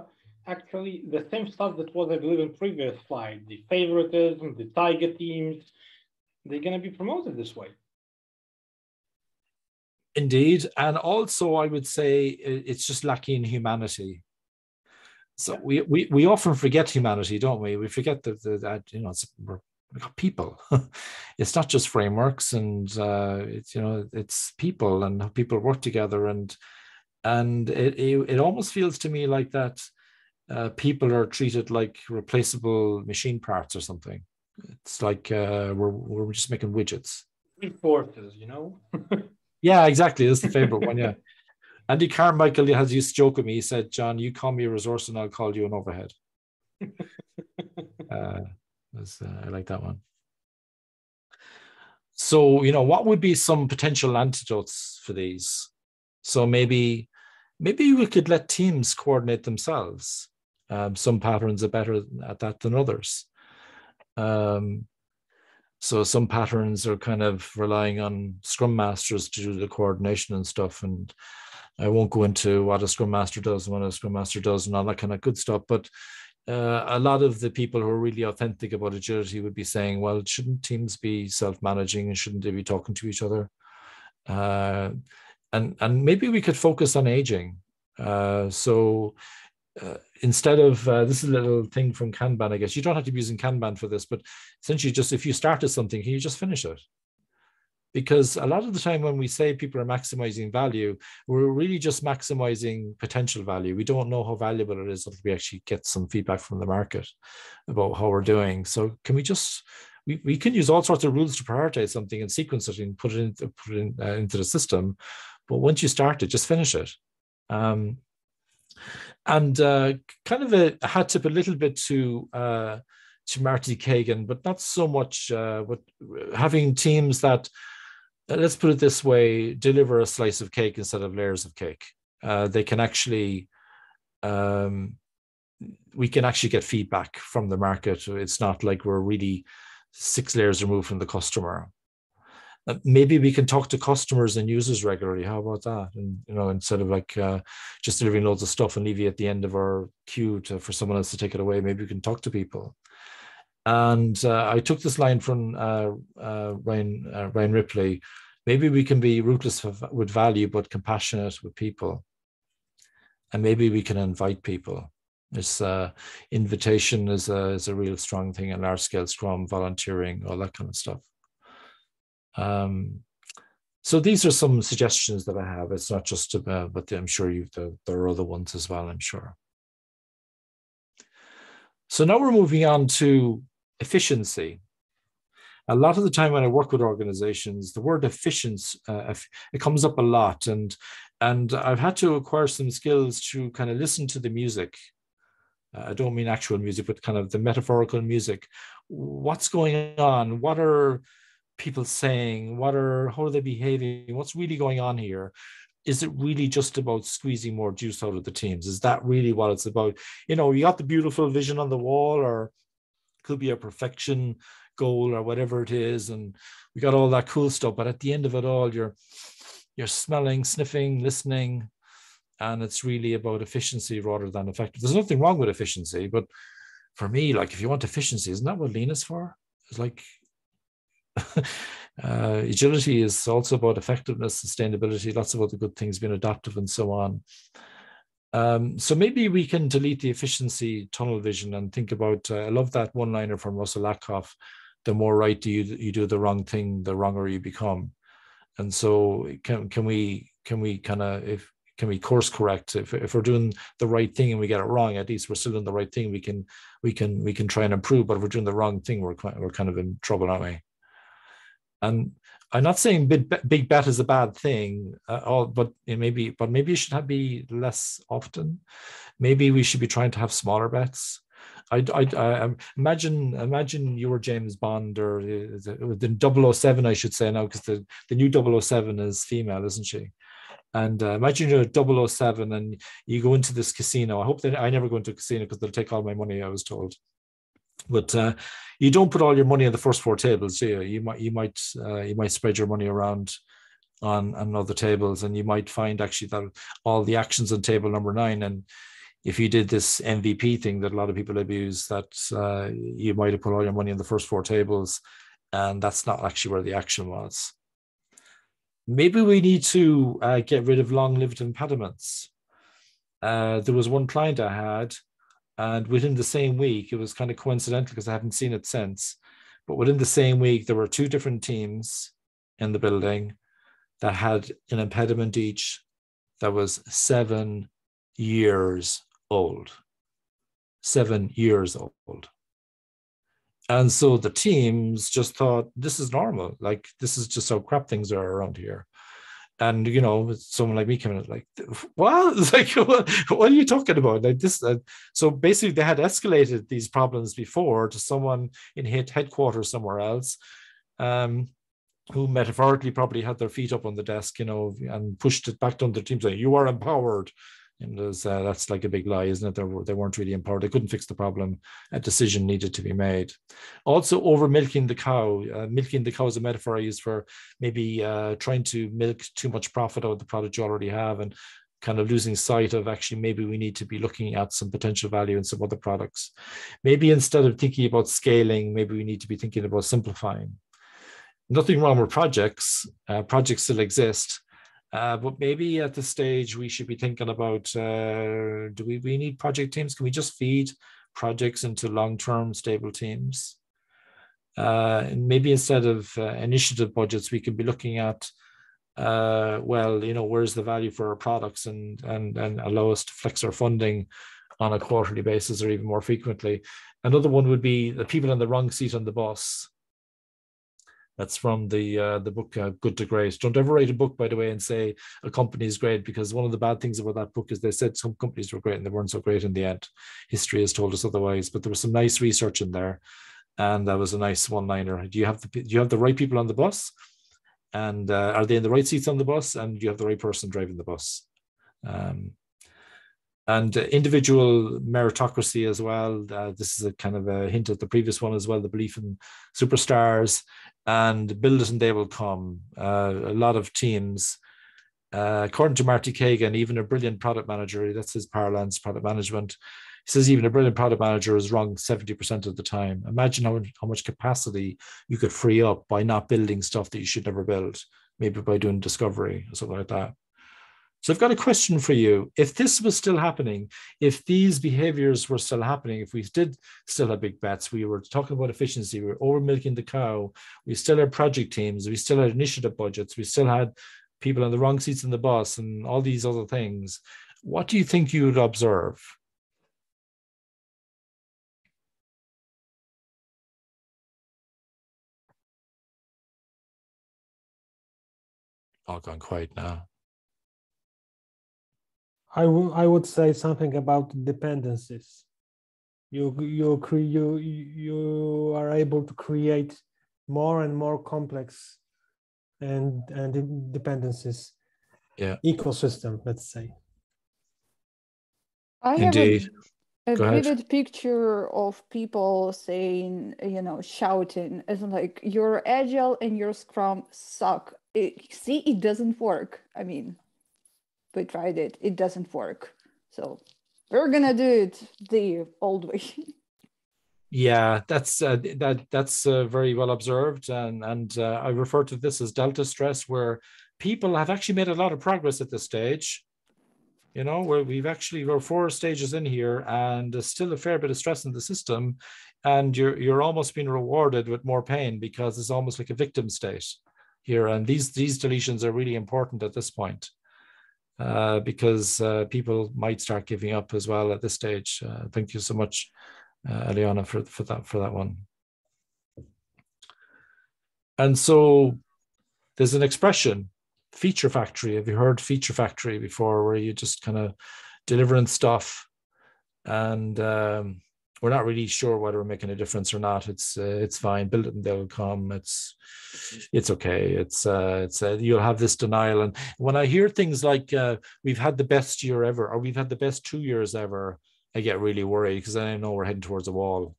actually, the same stuff that was, I believe, in previous slide, the favoritism, the tiger teams, they're going to be promoted this way. Indeed. And also, I would say it's just lacking humanity. So we, we, we often forget humanity, don't we? We forget that, that you know, it's, we're, we're people. It's not just frameworks, and uh, it's, you know, it's people and how people work together. And and it, it, it almost feels to me like that uh, people are treated like replaceable machine parts or something. It's like uh, we're we're just making widgets. Reporters, you know. Yeah, exactly. That's the favorite one. Yeah, Andy Carmichael has used to joke with me. He said, "John, you call me a resource, and I'll call you an overhead." uh, was, uh, I like that one. So, you know, what would be some potential antidotes for these? So maybe maybe we could let teams coordinate themselves. Um, some patterns are better at that than others. Um, so some patterns are kind of relying on scrum masters to do the coordination and stuff. And I won't go into what a scrum master does and what a scrum master does and all that kind of good stuff. But uh, a lot of the people who are really authentic about agility would be saying, well, shouldn't teams be self-managing and shouldn't they be talking to each other? Uh, and, and maybe we could focus on aging. Uh, so... Uh, instead of uh, this is a little thing from Kanban, I guess you don't have to be using Kanban for this, but essentially just if you started something, can you just finish it? Because a lot of the time when we say people are maximizing value, we're really just maximizing potential value. We don't know how valuable it is until we actually get some feedback from the market about how we're doing. So can we just, we, we can use all sorts of rules to prioritize something and sequence it and put it, in, put it in, uh, into the system. But once you start it, just finish it. Um, And uh, kind of a, a hat tip a little bit to uh, to Marty Cagan, but not so much. Uh, but having teams that, let's put it this way, deliver a slice of cake instead of layers of cake. Uh, they can actually um, we can actually get feedback from the market. It's not like we're really six layers removed from the customer. Uh, maybe we can talk to customers and users regularly. How about that? And, you know, instead of like uh, just delivering loads of stuff and leaving it at the end of our queue to, for someone else to take it away, maybe we can talk to people. And uh, I took this line from uh, uh, Ryan, uh, Ryan Ripley. Maybe we can be ruthless with value, but compassionate with people. And maybe we can invite people. This uh, invitation is a, is a real strong thing in large scale Scrum, volunteering, all that kind of stuff. Um, so these are some suggestions that I have. It's not just about, but I'm sure you've, there are other ones as well, I'm sure. So now we're moving on to efficiency. A lot of the time when I work with organizations, the word efficiency, uh, it comes up a lot. And, and I've had to acquire some skills to kind of listen to the music. Uh, I don't mean actual music, but kind of the metaphorical music. What's going on? What are people saying? What are, how are they behaving? What's really going on here? Is it really just about squeezing more juice out of the teams? Is that really what it's about? You know, you got the beautiful vision on the wall, or could be a perfection goal or whatever it is. And we got all that cool stuff. But at the end of it all, you're, you're smelling, sniffing, listening. And it's really about efficiency rather than effective. There's nothing wrong with efficiency. But for me, like, if you want efficiency, isn't that what Lean is for? It's like, uh, agility is also about effectiveness, sustainability, lots of other good things, being adaptive and so on. Um, so maybe we can delete the efficiency tunnel vision and think about, uh, I love that one-liner from Russell Latkoff, the more right you, you do the wrong thing, the wronger you become. And so can, can we, can we kind of, if can we course correct? If, if we're doing the right thing and we get it wrong, at least we're still doing the right thing. We can, we can, we can try and improve, but if we're doing the wrong thing, we're, we're kind of in trouble, aren't we? And I'm not saying big, big bet is a bad thing, uh, all, but it maybe, but maybe it should have be less often. Maybe we should be trying to have smaller bets. I, I, I imagine, imagine you were James Bond, or the double oh seven, I should say now, because the, the new double oh seven is female, isn't she? And uh, imagine you're double oh seven and you go into this casino. I hope that I never go into a casino because they'll take all my money, I was told. But uh, you don't put all your money on the first four tables, do you? You might, you might, uh, you might spread your money around on, on other tables, and you might find actually that all the actions on table number nine. And if you did this M V P thing that a lot of people abuse, that uh, you might have put all your money on the first four tables, and that's not actually where the action was. Maybe we need to uh, get rid of long-lived impediments. Uh, there was one client I had. And within the same week, it was kind of coincidental because I haven't seen it since. But within the same week, there were two different teams in the building that had an impediment each that was seven years old. Seven years old. And so the teams just thought, this is normal. Like, this is just how crap things are around here. And, you know, someone like me came in and like, what? Like, what, what are you talking about? Like this. Uh, so basically, they had escalated these problems before to someone in headquarters somewhere else, um, who metaphorically probably had their feet up on the desk, you know, and pushed it back down their team saying, you are empowered. And uh, that's like a big lie, isn't it? They, were, they weren't really empowered. They couldn't fix the problem. A decision needed to be made. Also, over milking the cow. Uh, milking the cow is a metaphor I use for maybe uh, trying to milk too much profit out of the product you already have, and kind of losing sight of actually maybe we need to be looking at some potential value in some other products. Maybe instead of thinking about scaling, maybe we need to be thinking about simplifying. Nothing wrong with projects. Uh, projects still exist. Uh, but maybe at this stage, we should be thinking about, uh, do we, we need project teams? Can we just feed projects into long-term stable teams? Uh, and maybe instead of uh, initiative budgets, we can be looking at, uh, well, you know, where's the value for our products, and, and, and allow us to flex our funding on a quarterly basis or even more frequently. Another one would be the people in the wrong seat on the bus. That's from the uh, the book uh, Good to Great. Don't ever write a book, by the way, and say a company is great, because one of the bad things about that book is they said some companies were great and they weren't so great in the end. History has told us otherwise, but there was some nice research in there, and that was a nice one-liner. Do you have the do you have the right people on the bus, and uh, are they in the right seats on the bus, and do you have the right person driving the bus? Um, And individual meritocracy as well. Uh, this is a kind of a hint at the previous one as well, the belief in superstars and build it and they will come. Uh, a lot of teams, uh, according to Marty Cagan, even a brilliant product manager, that's his parlance, product management. He says even a brilliant product manager is wrong seventy percent of the time. Imagine how, how much capacity you could free up by not building stuff that you should never build, maybe by doing discovery or something like that. So I've got a question for you. If this was still happening, if these behaviors were still happening, if we did still have big bets, we were talking about efficiency, we were over milking the cow, we still had project teams, we still had initiative budgets, we still had people on the wrong seats in the bus and all these other things, what do you think you would observe? All gone quiet now. I, I would say something about dependencies. You, you, you, you are able to create more and more complex and, and dependencies, yeah. Ecosystem, let's say. I Indeed. have a, a vivid picture of people saying, you know, shouting, as in like, your Agile and your Scrum suck. It, see, it doesn't work. I mean... We tried it, it doesn't work. So we're gonna do it the old way. Yeah, that's uh, that that's uh, very well observed. And, and uh, I refer to this as delta stress, where people have actually made a lot of progress at this stage. You know, where we've actually, we're four stages in here and there's still a fair bit of stress in the system. And you're, you're almost being rewarded with more pain because it's almost like a victim state here. And these, these deletions are really important at this point. Uh, because uh, people might start giving up as well at this stage. Uh, thank you so much, uh, Eliana, for, for that for that one. And so there's an expression, feature factory. Have you heard feature factory before, where you just kind of delivering stuff and um, we're not really sure whether we're making a difference or not. It's uh, it's fine, build it and they'll come. It's it's okay. It's uh, it's uh, you'll have this denial. And when I hear things like uh, we've had the best year ever, or we've had the best two years ever, I get really worried because then I know we're heading towards a wall.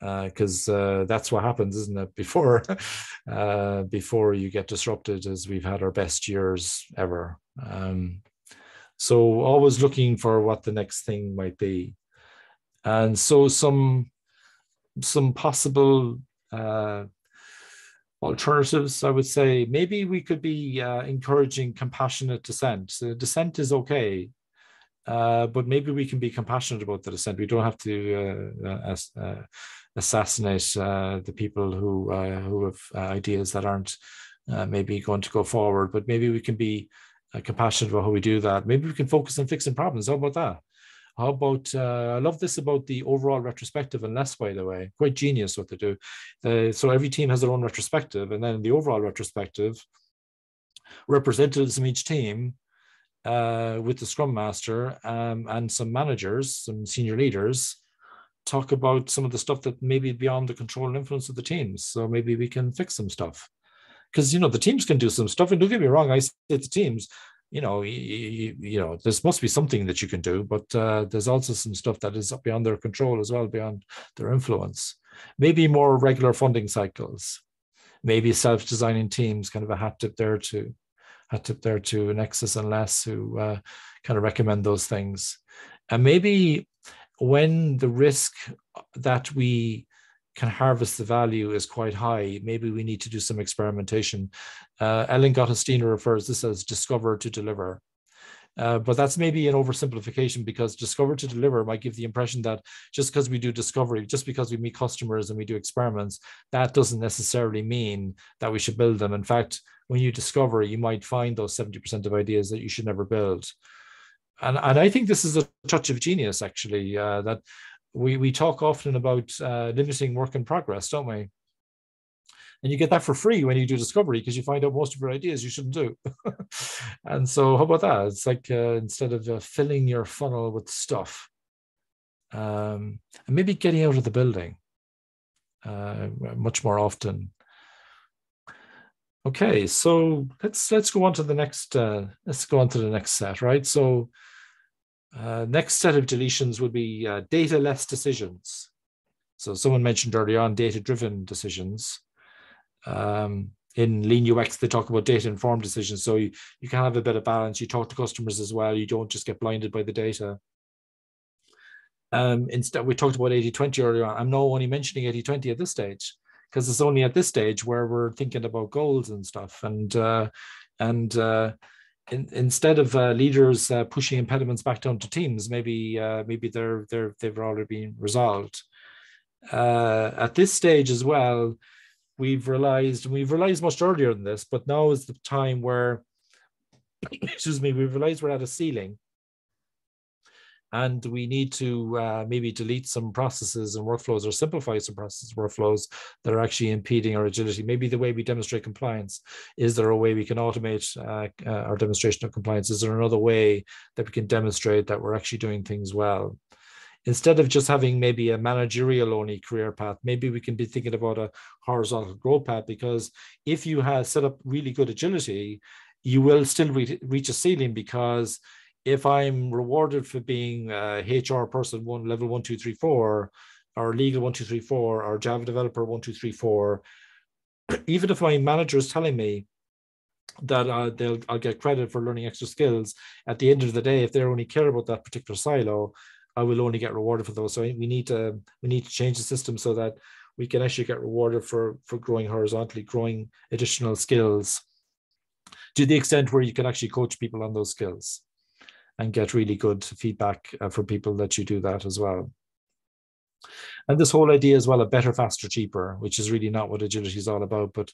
Because uh, uh, that's what happens, isn't it? Before uh, before you get disrupted, as we've had our best years ever. Um, so always looking for what the next thing might be, and so some some possible. Uh, Alternatives, I would say, maybe we could be uh, encouraging compassionate dissent. So dissent is okay, uh, but maybe we can be compassionate about the dissent. We don't have to uh, uh, assassinate uh, the people who uh, who have uh, ideas that aren't uh, maybe going to go forward. But maybe we can be uh, compassionate about how we do that. Maybe we can focus on fixing problems. How about that? How about, uh, I love this about the overall retrospective and Less, by the way, quite genius what they do. Uh, so every team has their own retrospective, and then the overall retrospective, representatives from each team uh, with the Scrum Master um, and some managers, some senior leaders, talk about some of the stuff that may be beyond the control and influence of the teams. So maybe we can fix some stuff. Because, you know, the teams can do some stuff, and don't get me wrong, I say to teams, you know, you, you know, there's must be something that you can do, but uh, there's also some stuff that is beyond their control as well, beyond their influence. Maybe more regular funding cycles, maybe self-designing teams, kind of a hat tip there to, hat tip there to Nexus and Less, who uh, kind of recommend those things. And maybe when the risk that we can harvest the value is quite high, maybe we need to do some experimentation. Uh, Ellen Gottesdiener refers this as discover to deliver. Uh, but that's maybe an oversimplification, because discover to deliver might give the impression that just because we do discovery, just because we meet customers and we do experiments, that doesn't necessarily mean that we should build them. In fact, when you discover, you might find those seventy percent of ideas that you should never build. And, and I think this is a touch of genius, actually, uh, that We, we talk often about uh, limiting work in progress, don't we? And you get that for free when you do discovery, because you find out most of your ideas you shouldn't do. And so how about that? It's like uh, instead of uh, filling your funnel with stuff, um, and maybe getting out of the building uh, much more often. Okay, so let's let's go on to the next. Uh, let's go on to the next set, right? So Uh, next set of deletions would be uh, data-less decisions. So someone mentioned earlier on data-driven decisions. Um, in Lean U X, they talk about data-informed decisions. So you, you can have a bit of balance. You talk to customers as well. You don't just get blinded by the data. Um, instead, we talked about eighty twenty earlier on. I'm now only mentioning eighty twenty at this stage, because it's only at this stage where we're thinking about goals and stuff. And uh, and uh, in, instead of uh, leaders uh, pushing impediments back down to teams, maybe uh, maybe they're they're they've already been resolved. Uh, at this stage as well, we've realized we've realized much earlier than this, but now is the time where, excuse me, we've realized we're at a ceiling. And we need to uh, maybe delete some processes and workflows, or simplify some processes and workflows that are actually impeding our agility. Maybe the way we demonstrate compliance, is there a way we can automate uh, uh, our demonstration of compliance? Is there another way that we can demonstrate that we're actually doing things well? Instead of just having maybe a managerial only career path, maybe we can be thinking about a horizontal growth path, because if you have set up really good agility, you will still re- reach a ceiling, because if I'm rewarded for being a H R person one level one, two, three, four, or legal one, two, three, four, or Java developer one, two, three, four, even if my manager is telling me that uh, they'll, I'll get credit for learning extra skills, at the end of the day, if they only care about that particular silo, I will only get rewarded for those. So we need to we need to change the system so that we can actually get rewarded for for growing horizontally, growing additional skills to the extent where you can actually coach people on those skills and get really good feedback uh, from people that you do that as well. And this whole idea as well of better, faster, cheaper, which is really not what agility is all about, but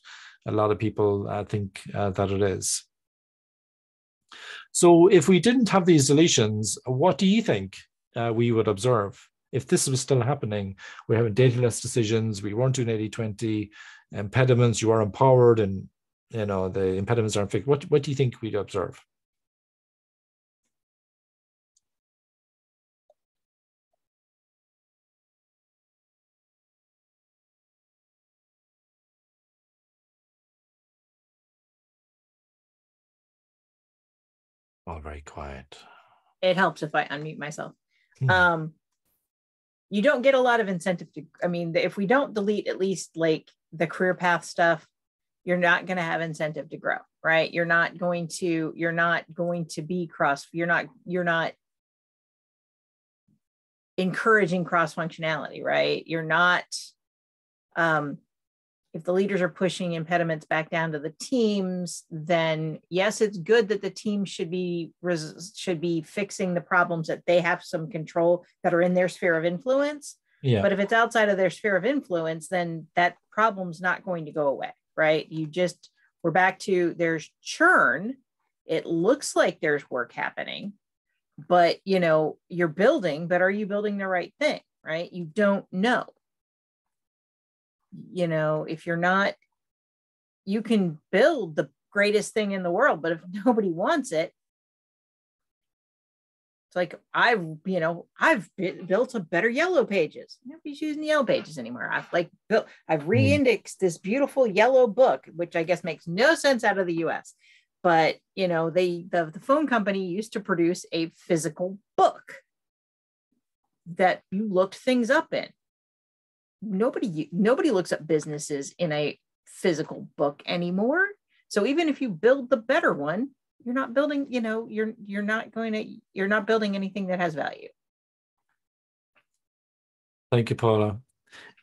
a lot of people uh, think uh, that it is. So if we didn't have these deletions, what do you think uh, we would observe? If this was still happening, we're having data-less decisions, we weren't doing eighty twenty, impediments, you are empowered, and you know the impediments aren't fixed. What, what do you think we'd observe? All very quiet. It helps if I unmute myself. Hmm. Um, you don't get a lot of incentive to, I mean, if we don't delete at least like the career path stuff, you're not going to have incentive to grow, right? You're not going to, you're not going to be cross, you're not, you're not encouraging cross functionality, right? You're not, um, if the leaders are pushing impediments back down to the teams, then yes, it's good that the team should be should be fixing the problems that they have some control that are in their sphere of influence. Yeah. But if it's outside of their sphere of influence, then that problem's not going to go away, right? You just, we're back to there's churn. It looks like there's work happening, but you know, you're building, but are you building the right thing, right? You don't know. You know, if you're not, you can build the greatest thing in the world, but if nobody wants it, it's like, I've, you know, I've built a better Yellow Pages. Nobody's using Yellow Pages anymore. I've like built, I've re-indexed this beautiful yellow book, which I guess makes no sense out of the U S, but you know, they, the, the phone company used to produce a physical book that you looked things up in. Nobody, nobody looks up businesses in a physical book anymore. So even if you build the better one, you're not building, you know, you're, you're not going to, you're not building anything that has value. Thank you, Paula.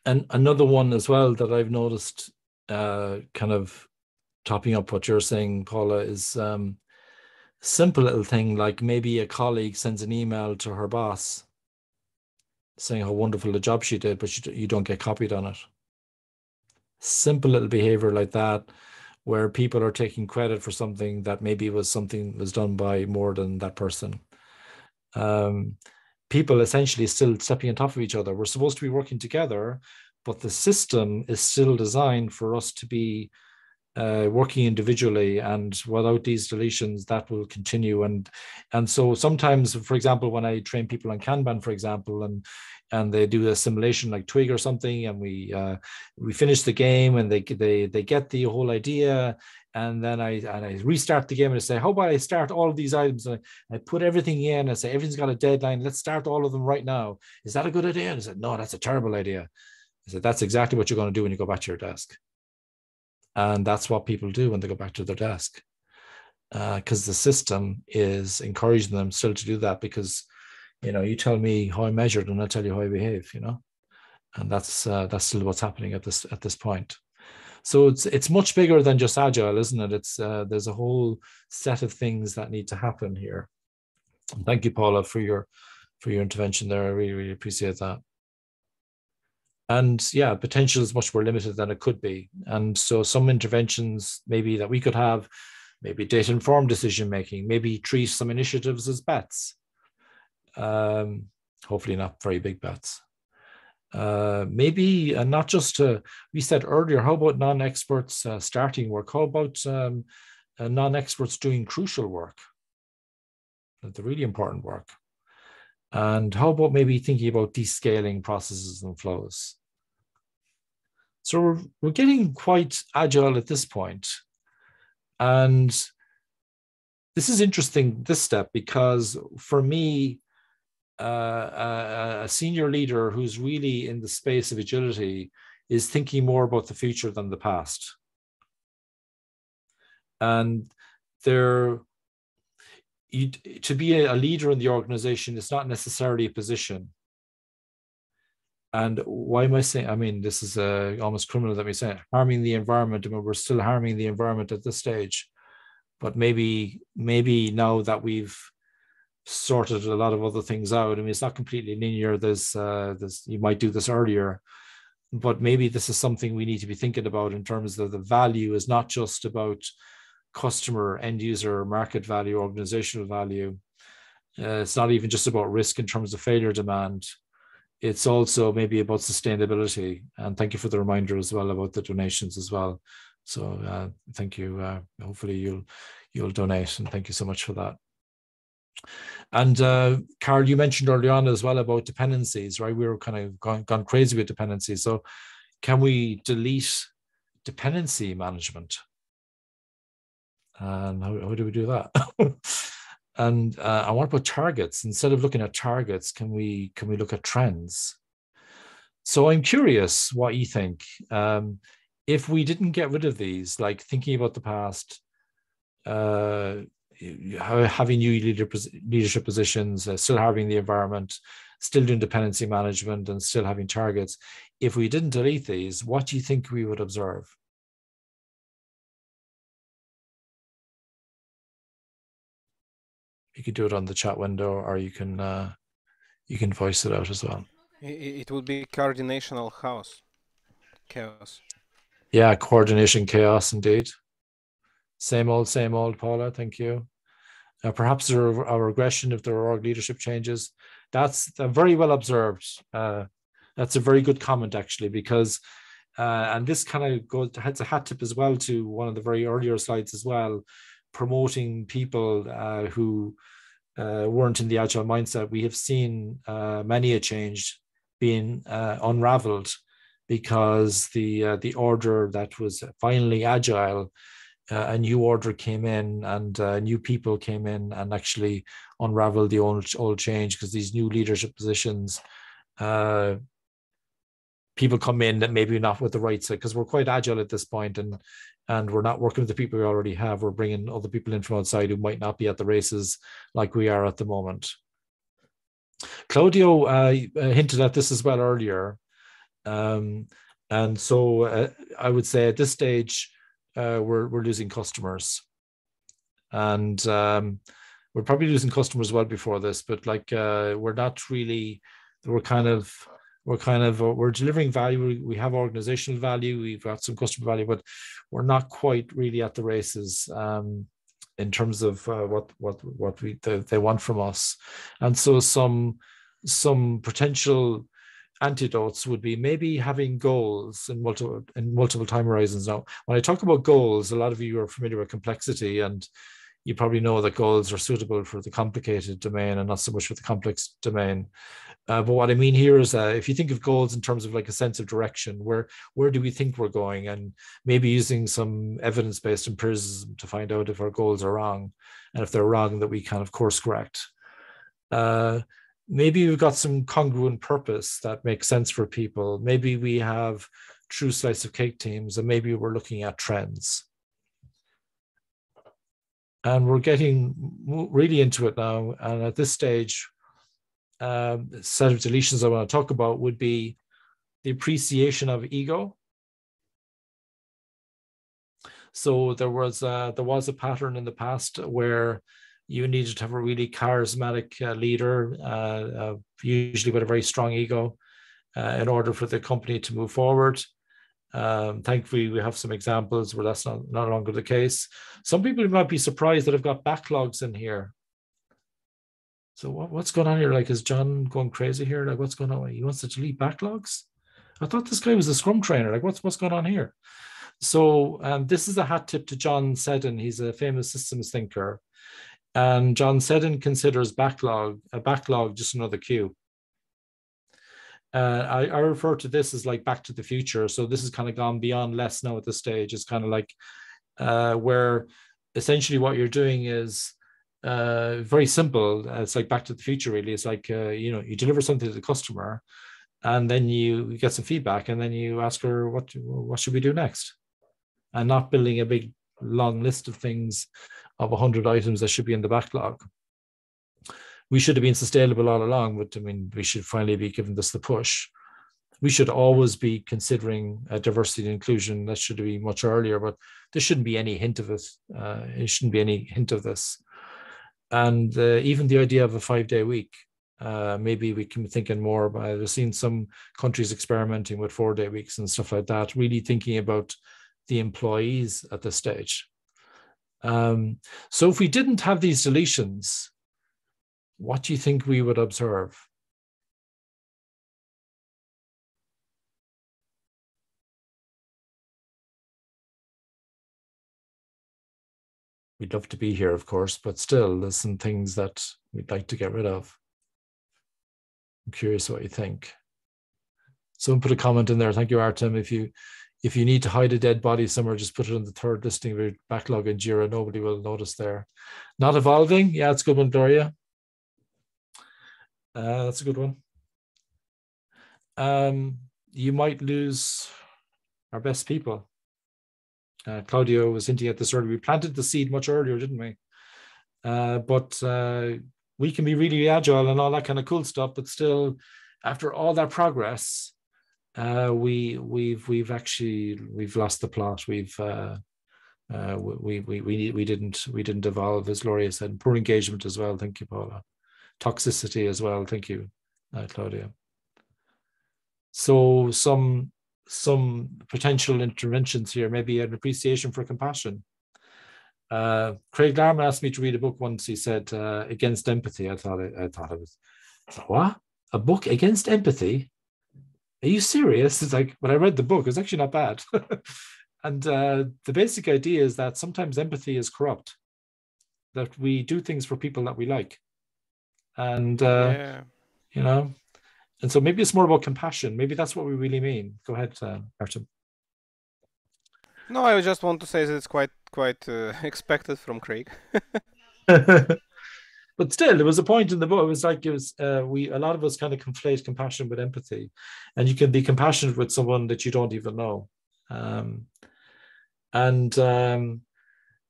And another one as well that I've noticed uh, kind of topping up what you're saying, Paula, is um, simple little thing, like maybe a colleague sends an email to her boss saying how wonderful the job she did, but you don't get copied on it. Simple little behavior like that, where people are taking credit for something that maybe was something was done by more than that person. Um, people essentially still stepping on top of each other. We're supposed to be working together, but the system is still designed for us to be uh, working individually, and without these deletions, that will continue. And and so sometimes, for example, when I train people on Kanban, for example, and and they do a simulation like Twig or something, and we uh, we finish the game, and they they they get the whole idea. And then I and I restart the game and I say, how about I start all of these items? And I, I put everything in and I say, everything's got a deadline. Let's start all of them right now. Is that a good idea? And I said, no, that's a terrible idea. I said, that's exactly what you're going to do when you go back to your desk. And that's what people do when they go back to their desk. Because uh, the system is encouraging them still to do that, because, you know, you tell me how I measured and I'll tell you how I behave, you know. And that's uh, that's still what's happening at this at this point. So it's it's much bigger than just agile, isn't it? It's uh, there's a whole set of things that need to happen here. And thank you, Paula, for your for your intervention there. I really really appreciate that. And yeah, potential is much more limited than it could be. And so some interventions maybe that we could have, maybe data informed decision making, maybe treat some initiatives as bets. Um, hopefully not very big bets. Uh, maybe uh, not just, uh, we said earlier, how about non-experts uh, starting work? How about um, uh, non-experts doing crucial work, the really important work? And how about maybe thinking about descaling processes and flows? So we're, we're getting quite agile at this point. And this is interesting, this step, because for me, Uh, a, a senior leader who's really in the space of agility is thinking more about the future than the past. And they're, you, to be a leader in the organization is not necessarily a position. And why am I saying, I mean, this is uh, almost criminal that we say harming the environment. I mean, we're still harming the environment at this stage. But maybe, maybe now that we've sorted a lot of other things out. I mean, it's not completely linear. There's, uh, there's, you might do this earlier, but maybe this is something we need to be thinking about in terms of the value is not just about customer, end user, market value, organizational value. Uh, it's not even just about risk in terms of failure demand. It's also maybe about sustainability. And thank you for the reminder as well about the donations as well. So uh, thank you. Uh, hopefully you'll you'll donate, and thank you so much for that. And uh, Carol, you mentioned early on as well about dependencies, right? We were kind of gone, gone crazy with dependencies. So can we delete dependency management? And how, how do we do that? And uh, I want to put targets. Instead of looking at targets, can we, can we look at trends? So I'm curious what you think. Um, if we didn't get rid of these, like thinking about the past, uh, having new leadership positions, uh, still having the environment, still doing dependency management, and still having targets. If we didn't delete these, what do you think we would observe? You could do it on the chat window, or you can uh, you can voice it out as well. It would be coordinational chaos. Chaos. Yeah, coordination chaos indeed. Same old, same old, Paula, thank you. Uh, perhaps a, a regression if there are org leadership changes. That's uh, very well observed. Uh, that's a very good comment, actually, because, uh, and this kind of goes to, it's a hat tip as well to one of the very earlier slides as well, promoting people uh, who uh, weren't in the agile mindset. We have seen uh, many a change being uh, unraveled because the, uh, the order that was finally agile, Uh, a new order came in, and uh, new people came in and actually unraveled the old, old change, because these new leadership positions, uh, people come in that maybe not with the right side, because we're quite agile at this point, and and we're not working with the people we already have. We're bringing other people in from outside who might not be at the races like we are at the moment. Claudio uh, hinted at this as well earlier. Um, and so uh, I would say at this stage, Uh, we're, we're losing customers, and um, we're probably losing customers well before this, but like uh, we're not really, we're kind of, we're kind of, we're delivering value. We, we have organizational value. We've got some customer value, but we're not quite really at the races um, in terms of uh, what, what, what we, they, they want from us. And so some, some potential antidotes would be maybe having goals and multiple and multiple time horizons. Now, when I talk about goals, a lot of you are familiar with complexity, and you probably know that goals are suitable for the complicated domain and not so much for the complex domain. Uh, but what I mean here is that if you think of goals in terms of like a sense of direction, where where do we think we're going, and maybe using some evidence-based empiricism to find out if our goals are wrong, and if they're wrong, that we kind of course correct. Uh, maybe we've got some congruent purpose that makes sense for people. Maybe we have true slice of cake teams, and maybe we're looking at trends. And we're getting really into it now. And at this stage, um, a set of deletions I want to talk about would be the appreciation of ego. So there was a, there was a pattern in the past where you needed to have a really charismatic uh, leader, uh, uh, usually with a very strong ego, uh, in order for the company to move forward. Um, thankfully, we have some examples where that's not, not longer the case. Some people might be surprised that I've got backlogs in here. So what, what's going on here? Like, is John going crazy here? Like, what's going on? He wants to delete backlogs? I thought this guy was a Scrum trainer. Like, what's, what's going on here? So um, this is a hat tip to John Seddon. He's a famous systems thinker. And John Seddon considers backlog a backlog just another queue. Uh, I, I refer to this as like back to the future. So this has kind of gone beyond less now at this stage. It's kind of like uh, where essentially what you're doing is uh, very simple. It's like back to the future, really. It's like, uh, you know, you deliver something to the customer, and then you get some feedback, and then you ask her, what, what should we do next? And not building a big long list of things of one hundred items that should be in the backlog. We should have been sustainable all along, but I mean, we should finally be giving this the push. We should always be considering uh, diversity and inclusion. That should be much earlier, but there shouldn't be any hint of it. Uh, it shouldn't be any hint of this. And uh, even the idea of a five-day week, uh, maybe we can be thinking more about. I've seen some countries experimenting with four-day weeks and stuff like that, really thinking about the employees at this stage. Um, so if we didn't have these deletions, what do you think we would observe? We'd love to be here, of course, but still, there's some things that we'd like to get rid of. I'm curious what you think. Someone put a comment in there. Thank you, Artem. If you if you need to hide a dead body somewhere, just put it on the third listing of your backlog in Jira. Nobody will notice there. Not evolving. Yeah, it's a good one, Gloria. Uh, that's a good one. Um, you might lose our best people. Uh, Claudio was hinting at this earlier. We planted the seed much earlier, didn't we? Uh, but uh, we can be really agile and all that kind of cool stuff. But still, after all that progress, uh, we we've we've actually we've lost the plot. We've uh, uh, we we we we didn't we didn't evolve, as Gloria said. And poor engagement as well. Thank you, Paula. Toxicity as well. Thank you, uh, Claudia. So some, some potential interventions here, maybe an appreciation for compassion. Uh, Craig Larman asked me to read a book once. He said, uh, Against Empathy. I thought it, I thought it was, I thought, what? A book against empathy? Are you serious? It's like, when I read the book, it's actually not bad. And uh, the basic idea is that sometimes empathy is corrupt, that we do things for people that we like. And, uh, yeah. you know, and so maybe it's more about compassion. Maybe that's what we really mean. Go ahead, uh, Artem. No, I just want to say that it's quite quite uh, expected from Craig. But still, there was a point in the book. It was like it was, uh, we, a lot of us kind of conflate compassion with empathy. And you can be compassionate with someone that you don't even know. Um, and... Um,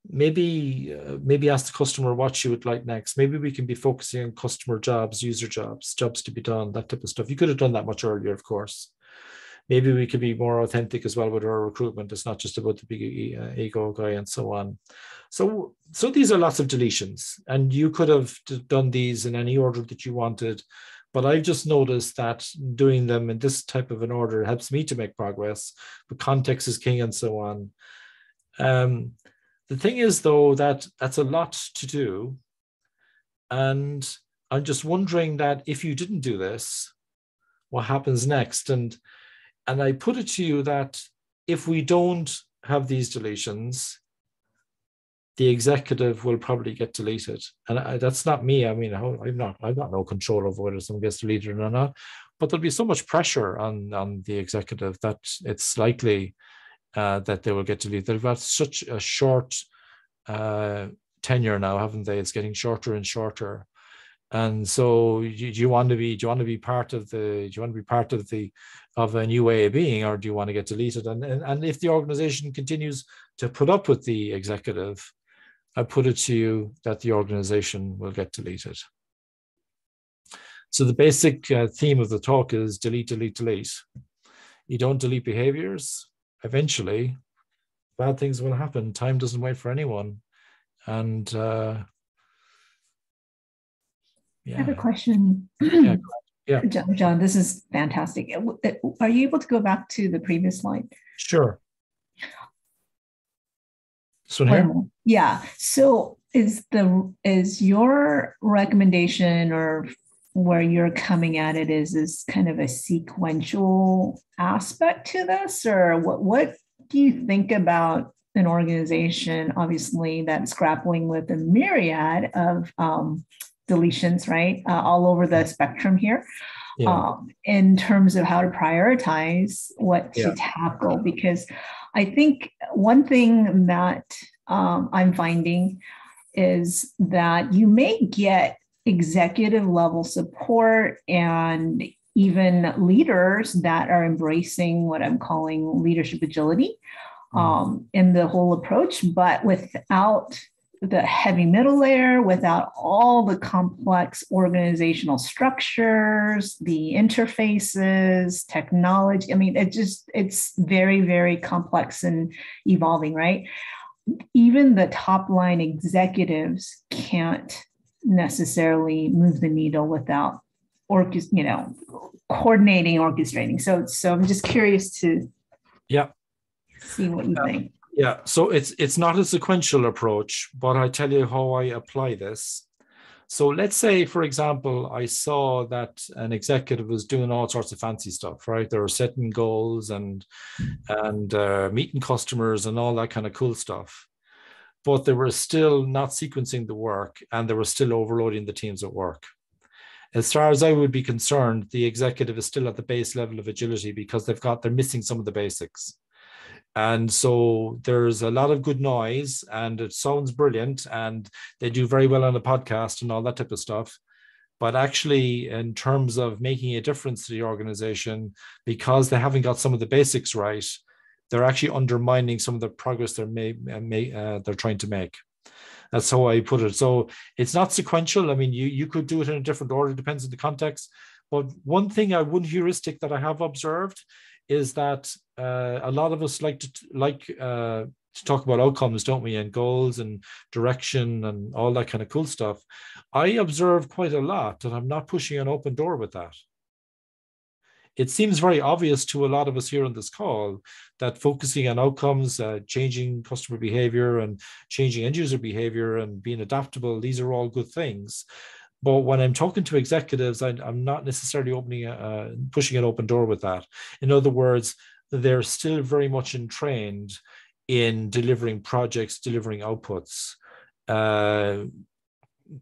Maybe uh, maybe ask the customer what she would like next. Maybe we can be focusing on customer jobs, user jobs, jobs to be done, that type of stuff. You could have done that much earlier, of course. Maybe we could be more authentic as well with our recruitment. It's not just about the big ego guy and so on. So, so these are lots of deletions, and you could have done these in any order that you wanted. But I've just noticed that doing them in this type of an order helps me to make progress. But context is king and so on. Um, The thing is, though, that that's a lot to do. And I'm just wondering that if you didn't do this, what happens next? And and I put it to you that if we don't have these deletions, the executive will probably get deleted. And I, that's not me. I mean, I'm not, I've got no control over whether someone gets deleted or not, but there'll be so much pressure on, on the executive that it's likely uh, that they will get deleted. They've got such a short uh, tenure now, haven't they? It's getting shorter and shorter. And so you, do you want to be, do you want to be part of the, do you want to be part of the, of a new way of being, or do you want to get deleted? And, and, and if the organization continues to put up with the executive, I put it to you that the organization will get deleted. So the basic uh, theme of the talk is delete, delete, delete. You don't delete behaviors. Eventually, bad things will happen. Time doesn't wait for anyone. And, uh, yeah. I have a question. Yeah. Yeah. John, John, this is fantastic. Are you able to go back to the previous slide? Sure. So here? Um, yeah. So is the is your recommendation, or where you're coming at it, is is kind of a sequential aspect to this, or what what do you think about an organization, obviously, that's grappling with a myriad of um, deletions, right, uh, all over the spectrum here, yeah. um, in terms of how to prioritize what yeah. to tackle? Because I think one thing that um, I'm finding is that you may get executive level support and even leaders that are embracing what I'm calling leadership agility um, in the whole approach, but without the heavy middle layer, without all the complex organizational structures, the interfaces, technology. I mean, it just, it's very, very complex and evolving, right? Even the top line executives can't necessarily move the needle without, or, you know, coordinating, orchestrating. So, so I'm just curious to yeah. see what you yeah. think. Yeah, so it's it's not a sequential approach, but I tell you how I apply this. So let's say, for example, I saw that an executive was doing all sorts of fancy stuff, right? They were setting goals and and uh, meeting customers and all that kind of cool stuff, but they were still not sequencing the work, and they were still overloading the teams at work. As far as I would be concerned, the executive is still at the base level of agility because they've got they're missing some of the basics. And so there's a lot of good noise and it sounds brilliant and they do very well on a podcast and all that type of stuff. But actually, in terms of making a difference to the organization, because they haven't got some of the basics right, they're actually undermining some of the progress they're, may, may, uh, they're trying to make. That's how I put it. So it's not sequential. I mean, you, you could do it in a different order. It depends on the context. But one thing, I one heuristic that I have observed is that uh, a lot of us like to like uh, to talk about outcomes, don't we, and goals and direction and all that kind of cool stuff. I observe quite a lot that I'm not pushing an open door with that. It seems very obvious to a lot of us here on this call that focusing on outcomes, uh, changing customer behavior and changing end user behavior and being adaptable, these are all good things. But when I'm talking to executives, I, I'm not necessarily opening, a, uh, pushing an open door with that. In other words, they're still very much entrained in delivering projects, delivering outputs, uh,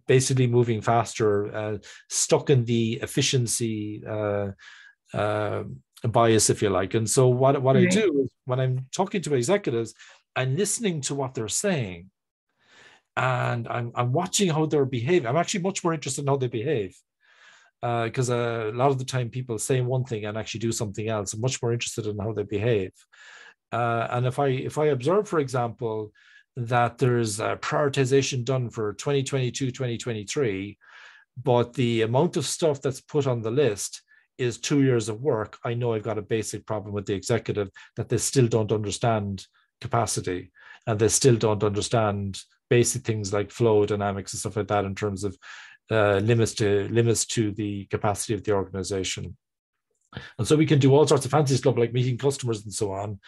basically moving faster, uh, stuck in the efficiency uh, uh, bias, if you like. And so what, what I do is when I'm talking to executives, I'm listening to what they're saying. And I'm, I'm watching how they're behaving. I'm actually much more interested in how they behave because uh, uh, a lot of the time people say one thing and actually do something else. I'm much more interested in how they behave. Uh, and if I if I observe, for example, that there's a prioritization done for twenty twenty-two, twenty twenty-three, but the amount of stuff that's put on the list is two years of work, I know I've got a basic problem with the executive that they still don't understand capacity and they still don't understand basic things like flow dynamics and stuff like that in terms of uh, limits to limits to the capacity of the organization. And so we can do all sorts of fancy stuff like meeting customers and so on,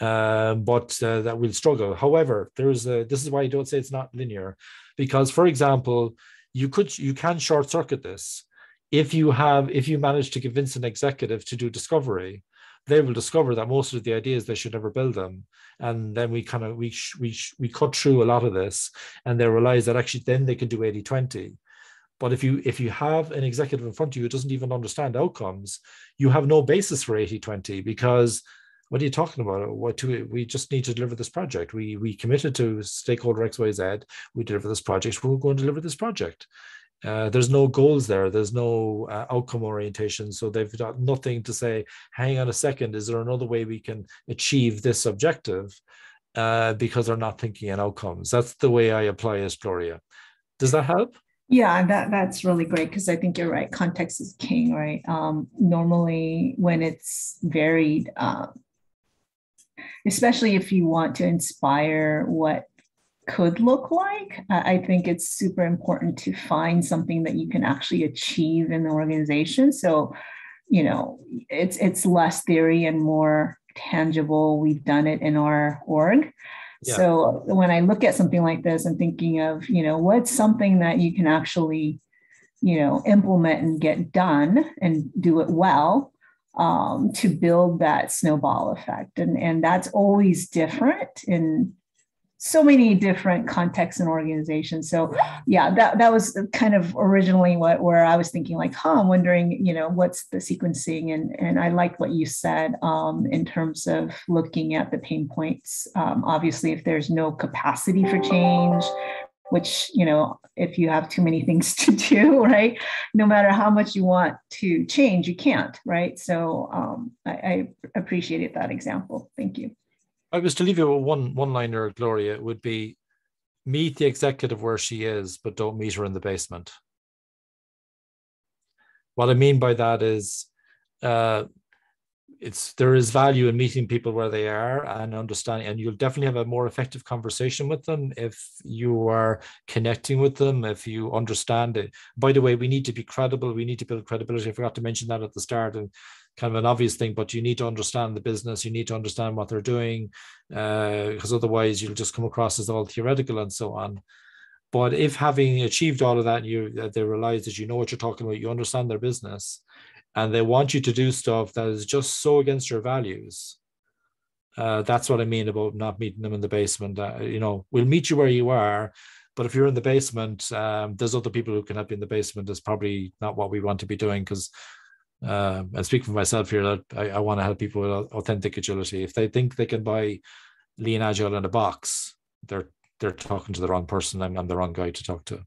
um, but uh, that will struggle. However, there is a, this is why I don't say it's not linear, because for example, you could you can short circuit this. if you have, if you manage to convince an executive to do discovery, they will discover that most of the ideas, they should never build them. And then we kind of, we, we, we cut through a lot of this, and they realize that actually then they can do eighty twenty. But if you, if you have an executive in front of you who doesn't even understand outcomes, you have no basis for eighty twenty, because what are you talking about? What do we, we just need to deliver this project. We, we committed to stakeholder X, Y, Z. We deliver this project. We're going to deliver this project. Uh, there's no goals there. There's no uh, outcome orientation. So they've got nothing to say, hang on a second, is there another way we can achieve this objective? Uh, because they're not thinking in outcomes. That's the way I apply it, Gloria. Does that help? Yeah, that, that's really great, because I think you're right. Context is king, right? Um, normally when it's varied, uh, especially if you want to inspire what could look like, uh, I think it's super important to find something that you can actually achieve in the organization. So, you know, it's, it's less theory and more tangible. We've done it in our org. Yeah. So when I look at something like this, I'm thinking of, you know, what's something that you can actually, you know, implement and get done and do it well, um, to build that snowball effect. And, and that's always different in so many different contexts and organizations. So yeah, that, that was kind of originally what, where I was thinking like, huh, I'm wondering, you know, what's the sequencing? And, and I like what you said, um, in terms of looking at the pain points. Um, obviously, if there's no capacity for change, which, you know, if you have too many things to do, right, no matter how much you want to change, you can't, right? So um, I, I appreciated that example. Thank you. I was to leave you with one one liner, Gloria, it would be, meet the executive where she is, but don't meet her in the basement. What I mean by that is, uh, it's there is value in meeting people where they are and understanding, and you'll definitely have a more effective conversation with them if you are connecting with them, if you understand it. By the way, we need to be credible. We need to build credibility. I forgot to mention that at the start. And kind of an obvious thing, but you need to understand the business. You need to understand what they're doing, uh, because otherwise you'll just come across as all theoretical and so on. But if having achieved all of that, you they realize that you know what you're talking about, you understand their business, and they want you to do stuff that is just so against your values. Uh, that's what I mean about not meeting them in the basement. Uh, you know, we'll meet you where you are, but if you're in the basement, um, there's other people who can help you in the basement. Is probably not what we want to be doing, because Uh, and speak for myself here, that I, I want to help people with authentic agility. If they think they can buy Lean Agile in a box, they're they're talking to the wrong person. I'm, I'm the wrong guy to talk to,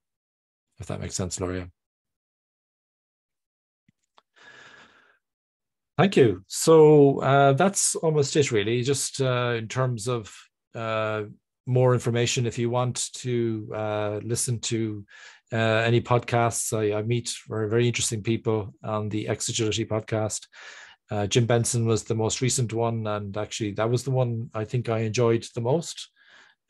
if that makes sense, Gloria. Thank you. So uh, that's almost it, really, just uh, in terms of uh, more information. If you want to uh, listen to Uh, any podcasts, I, I meet very, very interesting people on the X Agility podcast. Uh, Jim Benson was the most recent one, and actually that was the one I think I enjoyed the most.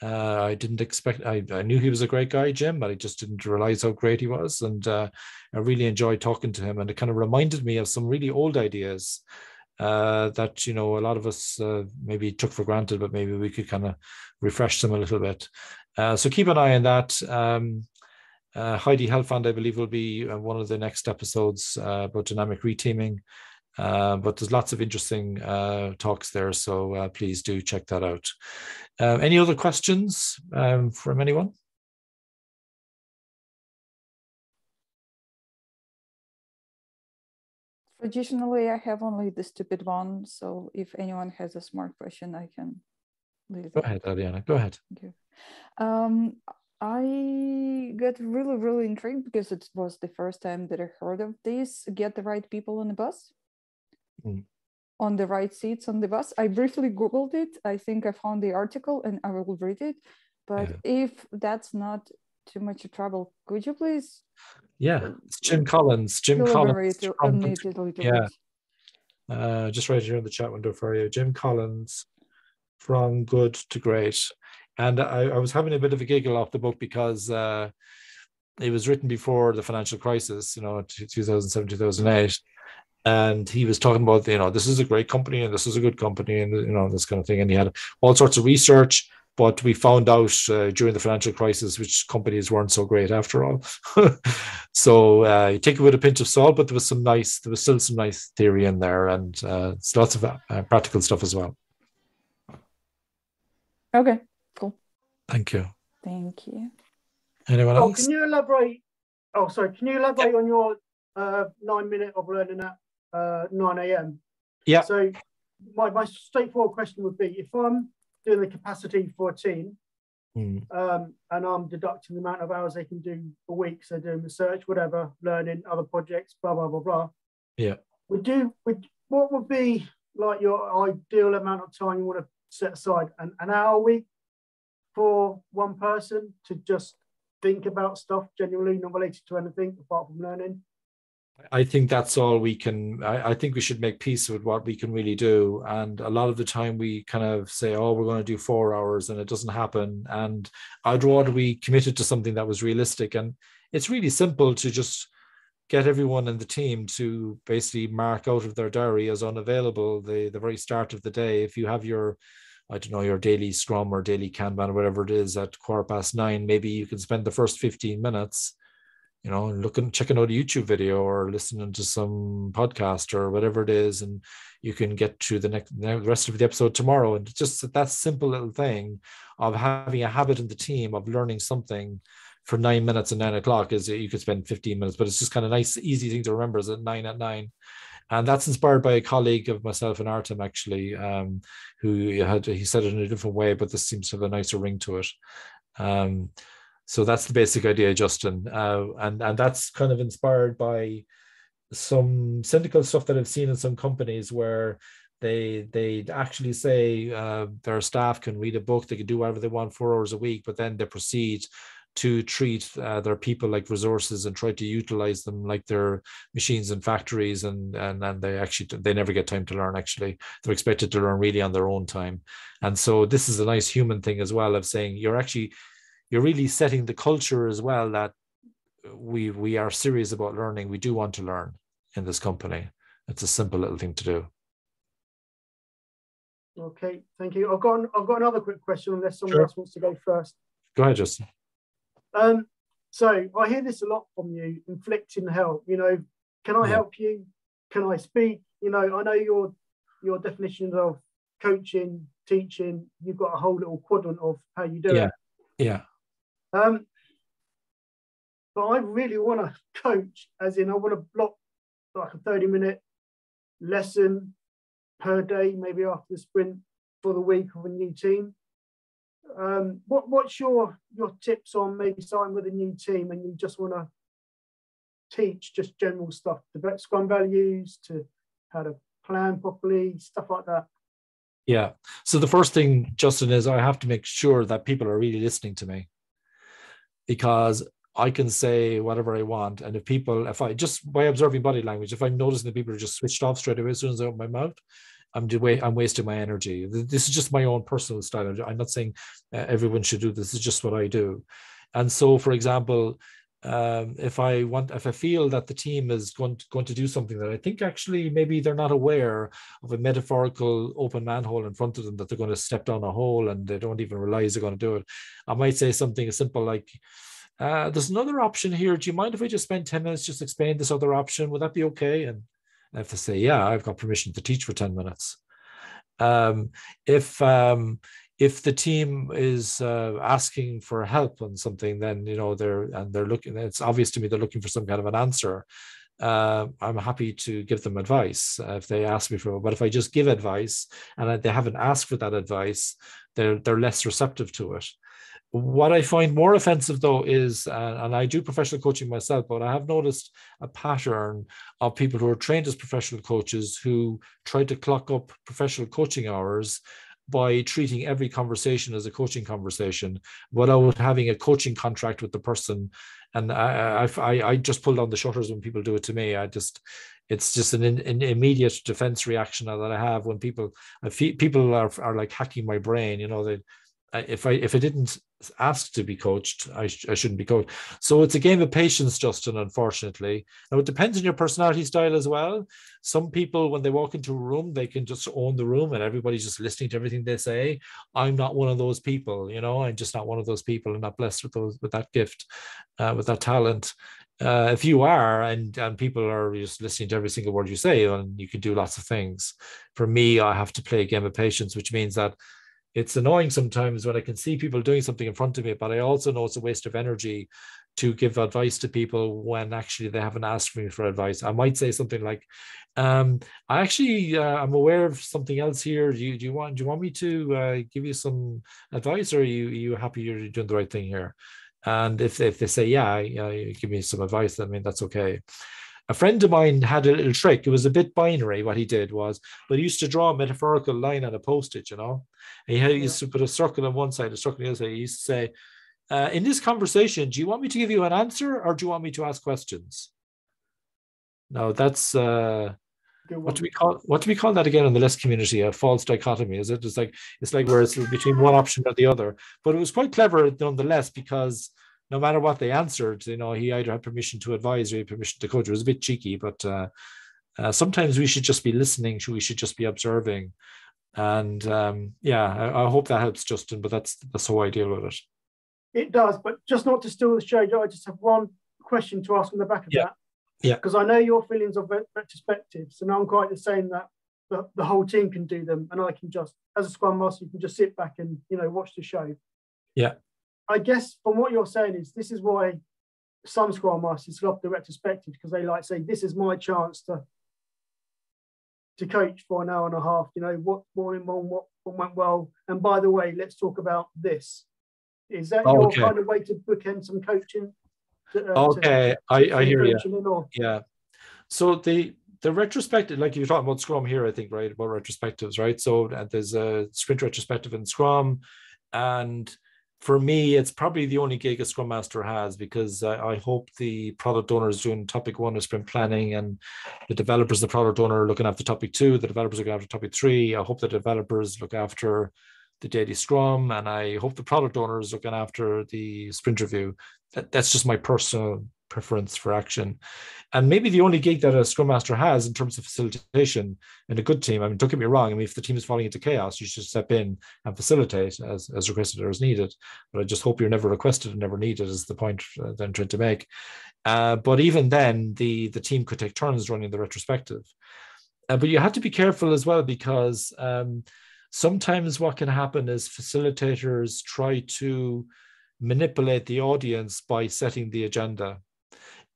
Uh, I didn't expect, I, I knew he was a great guy, Jim, but I just didn't realize how great he was. And uh, I really enjoyed talking to him, and it kind of reminded me of some really old ideas uh, that, you know, a lot of us uh, maybe took for granted, but maybe we could kind of refresh them a little bit. Uh, so keep an eye on that. Um, Uh, Heidi Helfand, I believe, will be one of the next episodes uh, about dynamic reteaming, uh, but there's lots of interesting uh, talks there, so uh, please do check that out. Uh, any other questions um, from anyone? Traditionally, I have only the stupid one, so if anyone has a smart question, I can leave it. Go ahead, Ariana, go ahead. Thank you. Um, I got really, really intrigued because it was the first time that I heard of this. Get the right people on the bus, mm. on the right seats on the bus. I briefly Googled it. I think I found the article and I will read it. But yeah. If that's not too much trouble, could you please? Yeah, it's Jim Collins. Jim Collins. From, yeah. Uh, just right here in the chat window for you. Jim Collins, From Good to Great. And I, I was having a bit of a giggle off the book because uh, it was written before the financial crisis, you know, two thousand seven, two thousand eight. And he was talking about, you know, this is a great company and this is a good company and, you know, this kind of thing. And he had all sorts of research But we found out uh, during the financial crisis, which companies weren't so great after all. So uh, you take it with a pinch of salt, but there was some nice, there was still some nice theory in there, and uh, it's lots of uh, practical stuff as well. Okay, cool. Thank you. Thank you. Anyone oh, else? Can you elaborate? Oh, sorry. Can you elaborate yeah. on your uh, nine minute of learning at uh, nine A M? Yeah. So my, my straightforward question would be, if I'm doing the capacity for a team, mm. um, and I'm deducting the amount of hours they can do a week, so doing research, whatever, learning, other projects, blah, blah, blah, blah. Yeah. Would you, would, what would be like your ideal amount of time you want to set aside? An, an hour a week for one person to just think about stuff genuinely not related to anything apart from learning? I think that's all we can. I, I think we should make peace with what we can really do. And a lot of the time we kind of say, oh, we're going to do four hours and it doesn't happen. And I'd rather we committed to something that was realistic. And it's really simple to just get everyone in the team to basically mark out of their diary as unavailable the, the very start of the day. If you have your, I don't know, your daily Scrum or daily Kanban or whatever it is at quarter past nine, maybe you can spend the first fifteen minutes, you know, looking, checking out a YouTube video or listening to some podcast or whatever it is, and you can get to the next the rest of the episode tomorrow. And just that simple little thing of having a habit in the team of learning something for nine minutes and nine o'clock is you could spend fifteen minutes, but it's just kind of nice, easy thing to remember is at nine at nine. And that's inspired by a colleague of myself and Artem, actually, um, who had, he said it in a different way, but this seems to have a nicer ring to it. Um, So that's the basic idea, Justin. Uh, and, and that's kind of inspired by some cynical stuff that I've seen in some companies where they they actually say uh, their staff can read a book, they can do whatever they want four hours a week, but then they proceed to treat uh, their people like resources and try to utilize them like their machines and factories, and and and they actually they never get time to learn. Actually, they're expected to learn really on their own time. And so this is a nice human thing as well of saying you're actually you're really setting the culture as well that we we are serious about learning. We do want to learn in this company. It's a simple little thing to do. Okay, thank you. I've got I've got another quick question unless someone sure. else wants to go first. Go ahead, Justin. Um, so I hear this a lot from you, inflicting help. You know, can I yeah. help you? Can I speak? You know, I know your your definitions of coaching, teaching. You've got a whole little quadrant of how you do yeah. it. Yeah. Um, but I really want to coach, as in I want to block like a thirty minute lesson per day, maybe after the sprint for the week of a new team. Um, what what's your your tips on maybe starting with a new team and you just want to teach just general stuff, the Scrum values, to how to plan properly, stuff like that? Yeah. So the first thing, Justin, is I have to make sure that people are really listening to me, because I can say whatever I want. And if people, if I just by observing body language, if I'm noticing that people are just switched off straight away as soon as I open my mouth, I'm I'm wasting my energy. This is just my own personal style. I'm not saying everyone should do this. This is just what I do. And so, for example, um, if I want, if I feel that the team is going to, going to do something that I think actually maybe they're not aware of, a metaphorical open manhole in front of them that they're going to step down a hole and they don't even realize they're going to do it, I might say something as simple like, uh, there's another option here. Do you mind if I just spend ten minutes just explain this other option? Would that be okay? And I have to say, yeah, I've got permission to teach for ten minutes. Um, if um, if the team is uh, asking for help on something, then you know they're and they're looking. It's obvious to me they're looking for some kind of an answer. Uh, I'm happy to give them advice uh, if they ask me for. But if I just give advice and they haven't asked for that advice, they're they're less receptive to it. What I find more offensive, though, is, uh, and I do professional coaching myself, but I have noticed a pattern of people who are trained as professional coaches who try to clock up professional coaching hours by treating every conversation as a coaching conversation without having a coaching contract with the person. And I, I, I just pull down the shutters when people do it to me. I just, it's just an, an immediate defense reaction that I have when people, I feel, people are, are like hacking my brain, you know, they, if I if I didn't ask to be coached, I, sh I shouldn't be coached. So it's a game of patience, Justin, unfortunately. Now, it depends on your personality style as well. Some people, when they walk into a room, they can just own the room and everybody's just listening to everything they say. I'm not one of those people, you know, I'm just not one of those people. I'm not blessed with those, with that gift, uh, with that talent. Uh, if you are, and, and people are just listening to every single word you say, then you can do lots of things. For me, I have to play a game of patience, which means that it's annoying sometimes when I can see people doing something in front of me, but I also know it's a waste of energy to give advice to people when actually they haven't asked me for advice. I might say something like, um, I actually, uh, I'm aware of something else here. Do you, do you want, do you want me to uh, give you some advice, or are you, are you happy you're doing the right thing here? And if, if they say, yeah, yeah, give me some advice, I mean, that's okay. A friend of mine had a little trick. It was a bit binary. What he did was, but he used to draw a metaphorical line on a postage, you know, and he, had, he used to put a circle on one side, a circle on the other side. He used to say, uh, in this conversation, do you want me to give you an answer, or do you want me to ask questions? Now that's, uh, what do we call, what do we call that again in the Less community? A false dichotomy, is it? It's like, it's like where it's between one option or the other, but it was quite clever nonetheless, because no matter what they answered, you know, he either had permission to advise or he had permission to coach. It was a bit cheeky, but uh, uh, sometimes we should just be listening. We should just be observing. And um, yeah, I, I hope that helps, Justin, but that's, that's how I deal with it. It does, but just not to steal the show, I just have one question to ask on the back of yeah. that. Yeah. Because I know your feelings of retrospectives, and I'm quite the same that the, the whole team can do them. And I can just, as a Scrum Master, you can just sit back and, you know, watch the show. Yeah. I guess from what you're saying is this is why some Scrum Masters love the retrospective, because they like saying, this is my chance to to coach for an hour and a half, you know, what went wrong, what went well, and by the way, let's talk about this. Is that oh, your okay. kind of way to bookend some coaching? To, uh, okay, to, I, to I hear you. Yeah. So the The retrospective, like you're talking about Scrum here, I think, right, about retrospectives, right? So uh, there's a sprint retrospective in Scrum, and for me, it's probably the only gig a Scrum Master has, because I, I hope the product owner is doing topic one of sprint planning, and the developers, the product owner, are looking after topic two, the developers are going after topic three. I hope the developers look after the daily Scrum, and I hope the product owner is looking after the sprint review. That, that's just my personal preference for action. And maybe the only gig that a Scrum Master has in terms of facilitation in a good team. I mean, don't get me wrong. I mean, if the team is falling into chaos, you should step in and facilitate as, as requested or as needed. But I just hope you're never requested and never needed is the point that I'm trying to make. Uh, but even then, the, the team could take turns running the retrospective. Uh, but you have to be careful as well, because um, sometimes what can happen is facilitators try to manipulate the audience by setting the agenda.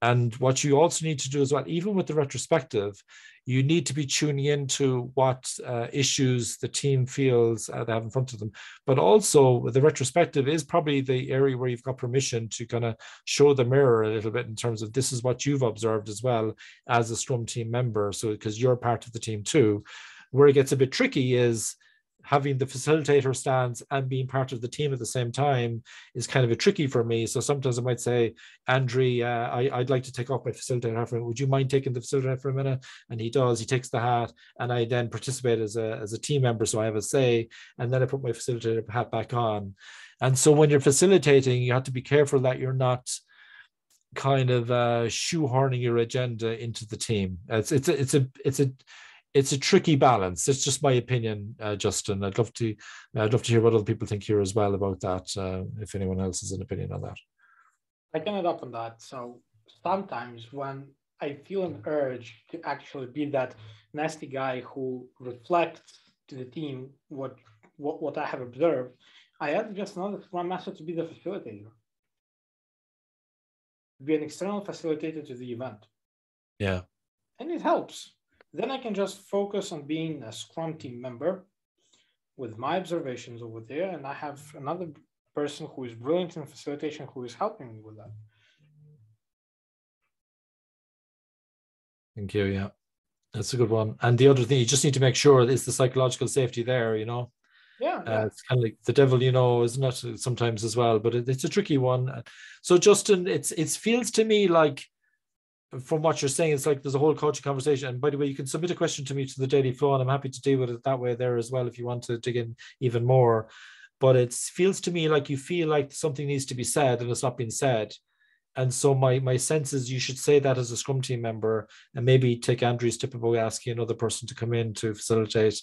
And what you also need to do as well, even with the retrospective, you need to be tuning into what uh, issues the team feels uh, they have in front of them. But also the retrospective is probably the area where you've got permission to kind of show the mirror a little bit in terms of this is what you've observed as well as a Scrum team member. So because you're part of the team too. Where it gets a bit tricky is having the facilitator stance and being part of the team at the same time is kind of a tricky for me. So sometimes I might say, Andriy, uh, I, I'd like to take off my facilitator hat for a minute. Would you mind taking the facilitator for a minute? And he does, he takes the hat, and I then participate as a, as a team member. So I have a say, and then I put my facilitator hat back on. And so when you're facilitating, you have to be careful that you're not kind of uh, shoehorning your agenda into the team. It's, it's a, it's a, it's a, It's a tricky balance. It's just my opinion, uh, Justin. I'd love to, I'd love to hear what other people think here as well about that. Uh, if anyone else has an opinion on that, I can add up on that. So sometimes when I feel an urge to actually be that nasty guy who reflects to the team what what what I have observed, I ask just another Scrum Master to be the facilitator, be an external facilitator to the event. Yeah, and it helps. Then I can just focus on being a Scrum team member with my observations over there. And I have another person who is brilliant in facilitation who is helping me with that. Thank you. Yeah, that's a good one. And the other thing you just need to make sure is the psychological safety there, you know? Yeah, yeah. Uh, it's kind of like the devil, you know, isn't it sometimes as well, but it, it's a tricky one. So Justin, it's, it feels to me like, from what you're saying, it's like there's a whole coaching conversation. And by the way, you can submit a question to me to the Daily Flow, and I'm happy to deal with it that way there as well if you want to dig in even more. but it feels to me like you feel like something needs to be said and it's not been said. And so my my sense is you should say that as a Scrum team member, and maybe take Andriy Stipovac, asking another person to come in to facilitate,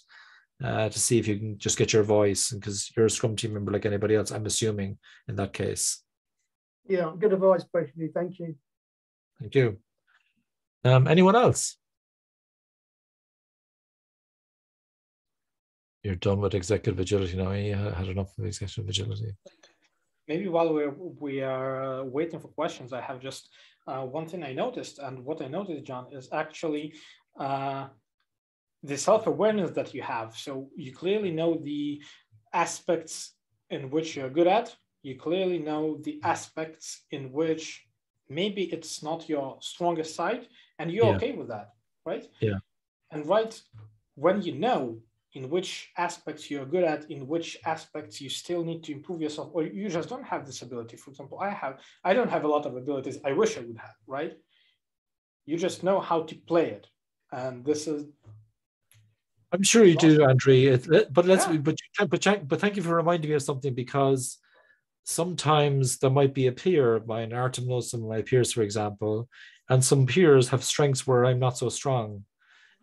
uh, to see if you can just get your voice, because you're a Scrum team member like anybody else, I'm assuming, in that case. Yeah, good advice, both of you. Thank you. Thank you. Um, anyone else? You're done with executive agility now. I had enough of executive agility. Maybe while we're, we are waiting for questions, I have just uh, one thing I noticed. And what I noticed, John, is actually uh, the self-awareness that you have. So you clearly know the aspects in which you're good at. You clearly know the aspects in which maybe it's not your strongest side, and you're yeah. okay with that, right? Yeah. And right when you know in which aspects you're good at, in which aspects you still need to improve yourself, or you just don't have this ability. For example, I have, I don't have a lot of abilities I wish I would have, right? You just know how to play it. And this is... I'm sure you awesome. do, Andriy, but let's, yeah. but, but, but thank you for reminding me of something, because sometimes there might be a peer, my Artem knows some of my peers, for example, and some peers have strengths where I'm not so strong.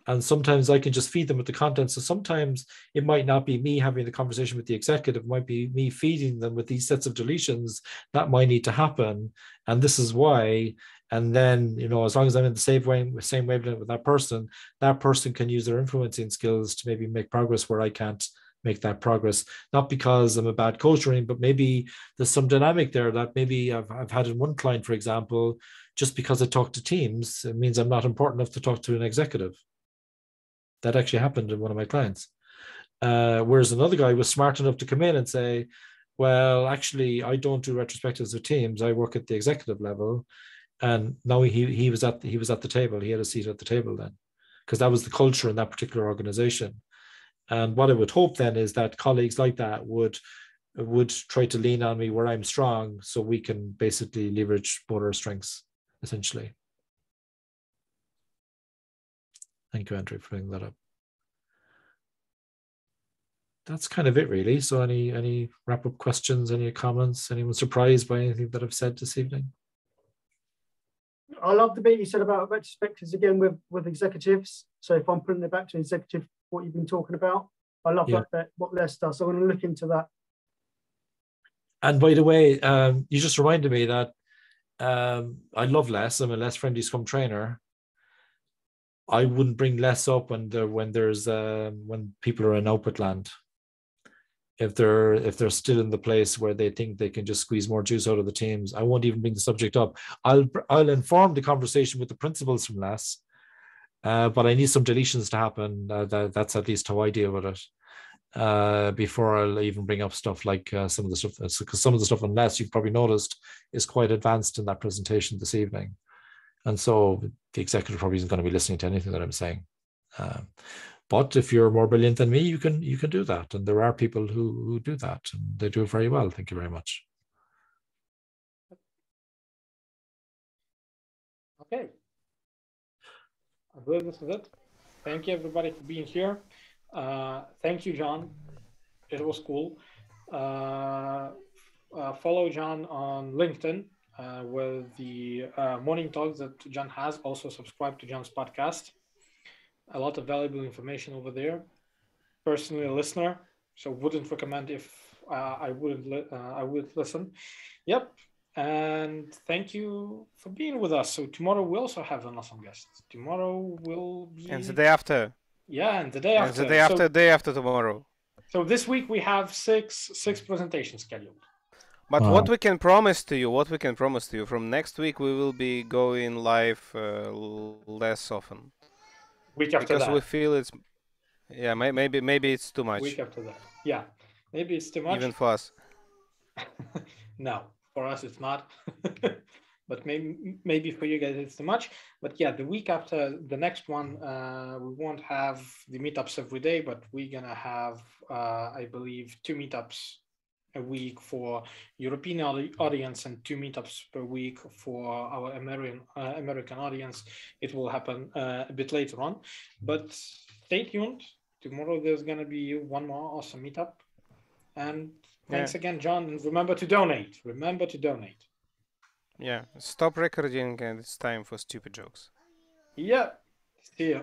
And sometimes I can just feed them with the content. So sometimes it might not be me having the conversation with the executive, it might be me feeding them with these sets of deletions that might need to happen. And this is why. And then, you know, as long as I'm in the same way, same wavelength with that person, that person can use their influencing skills to maybe make progress where I can't make that progress. Not because I'm a bad coach or anything, but maybe there's some dynamic there that maybe I've, I've had in one client, for example, just because I talk to teams, it means I'm not important enough to talk to an executive. That actually happened in one of my clients. Uh, whereas another guy was smart enough to come in and say, well, actually, I don't do retrospectives with teams. I work at the executive level. And now he he was at the, he was at the table. He had a seat at the table then, because that was the culture in that particular organization. And what I would hope then is that colleagues like that would, would try to lean on me where I'm strong, so we can basically leverage both our strengths, essentially. Thank you, Andriy, for bringing that up. That's kind of it, really. So any any wrap-up questions, any comments? Anyone surprised by anything that I've said this evening? I love the bit you said about retrospectives again with, with executives. So if I'm putting it back to executive, what you've been talking about, I love yeah. that bit, what Less does. So I'm going to look into that. And by the way, um, you just reminded me that um, I love Less. I'm a Less friendly Scrum trainer. I wouldn't bring Less up when there, when there's uh, when people are in output land. If they're if they're still in the place where they think they can just squeeze more juice out of the teams, I won't even bring the subject up. I'll I'll inform the conversation with the principals from Less, uh, but I need some deletions to happen. Uh, that, that's at least how I deal with it. Uh, before I'll even bring up stuff like uh, some of the stuff, because some of the stuff on Less you've probably noticed is quite advanced in that presentation this evening. And so the executive probably isn't going to be listening to anything that I'm saying. Um, but if you're more brilliant than me, you can you can do that. And there are people who, who do that, and they do it very well. Thank you very much. Okay. I believe this is it. Thank you, everybody, for being here. Uh, thank you, John. It was cool. Uh, uh, follow John on LinkedIn. Uh, with the uh, morning talks that John has. Also subscribe to John's podcast. A lot of valuable information over there. Personally a listener, so wouldn't recommend if uh, I wouldn't li uh, I would listen. Yep. And thank you for being with us. So tomorrow we also have an awesome guest. Tomorrow will be... And the day after. Yeah, and the day and after. the day after, so, day after tomorrow. So this week we have six six presentations scheduled. But wow. what we can promise to you, what we can promise to you, from next week we will be going live uh, less often. Week after because that. Because we feel it's, yeah, may maybe maybe it's too much. Week after that, yeah, maybe it's too much. Even for us. No, for us it's not. But maybe maybe for you guys it's too much. But yeah, the week after the next one, uh, we won't have the meetups every day, but we're gonna have, uh, I believe, two meetups a week for European audience and two meetups per week for our American uh, American audience. It will happen uh, a bit later on, but stay tuned. Tomorrow there's gonna be one more awesome meetup. And thanks yeah. again, John. And remember to donate. Remember to donate. Yeah. Stop recording, and it's time for stupid jokes. Yeah. See ya.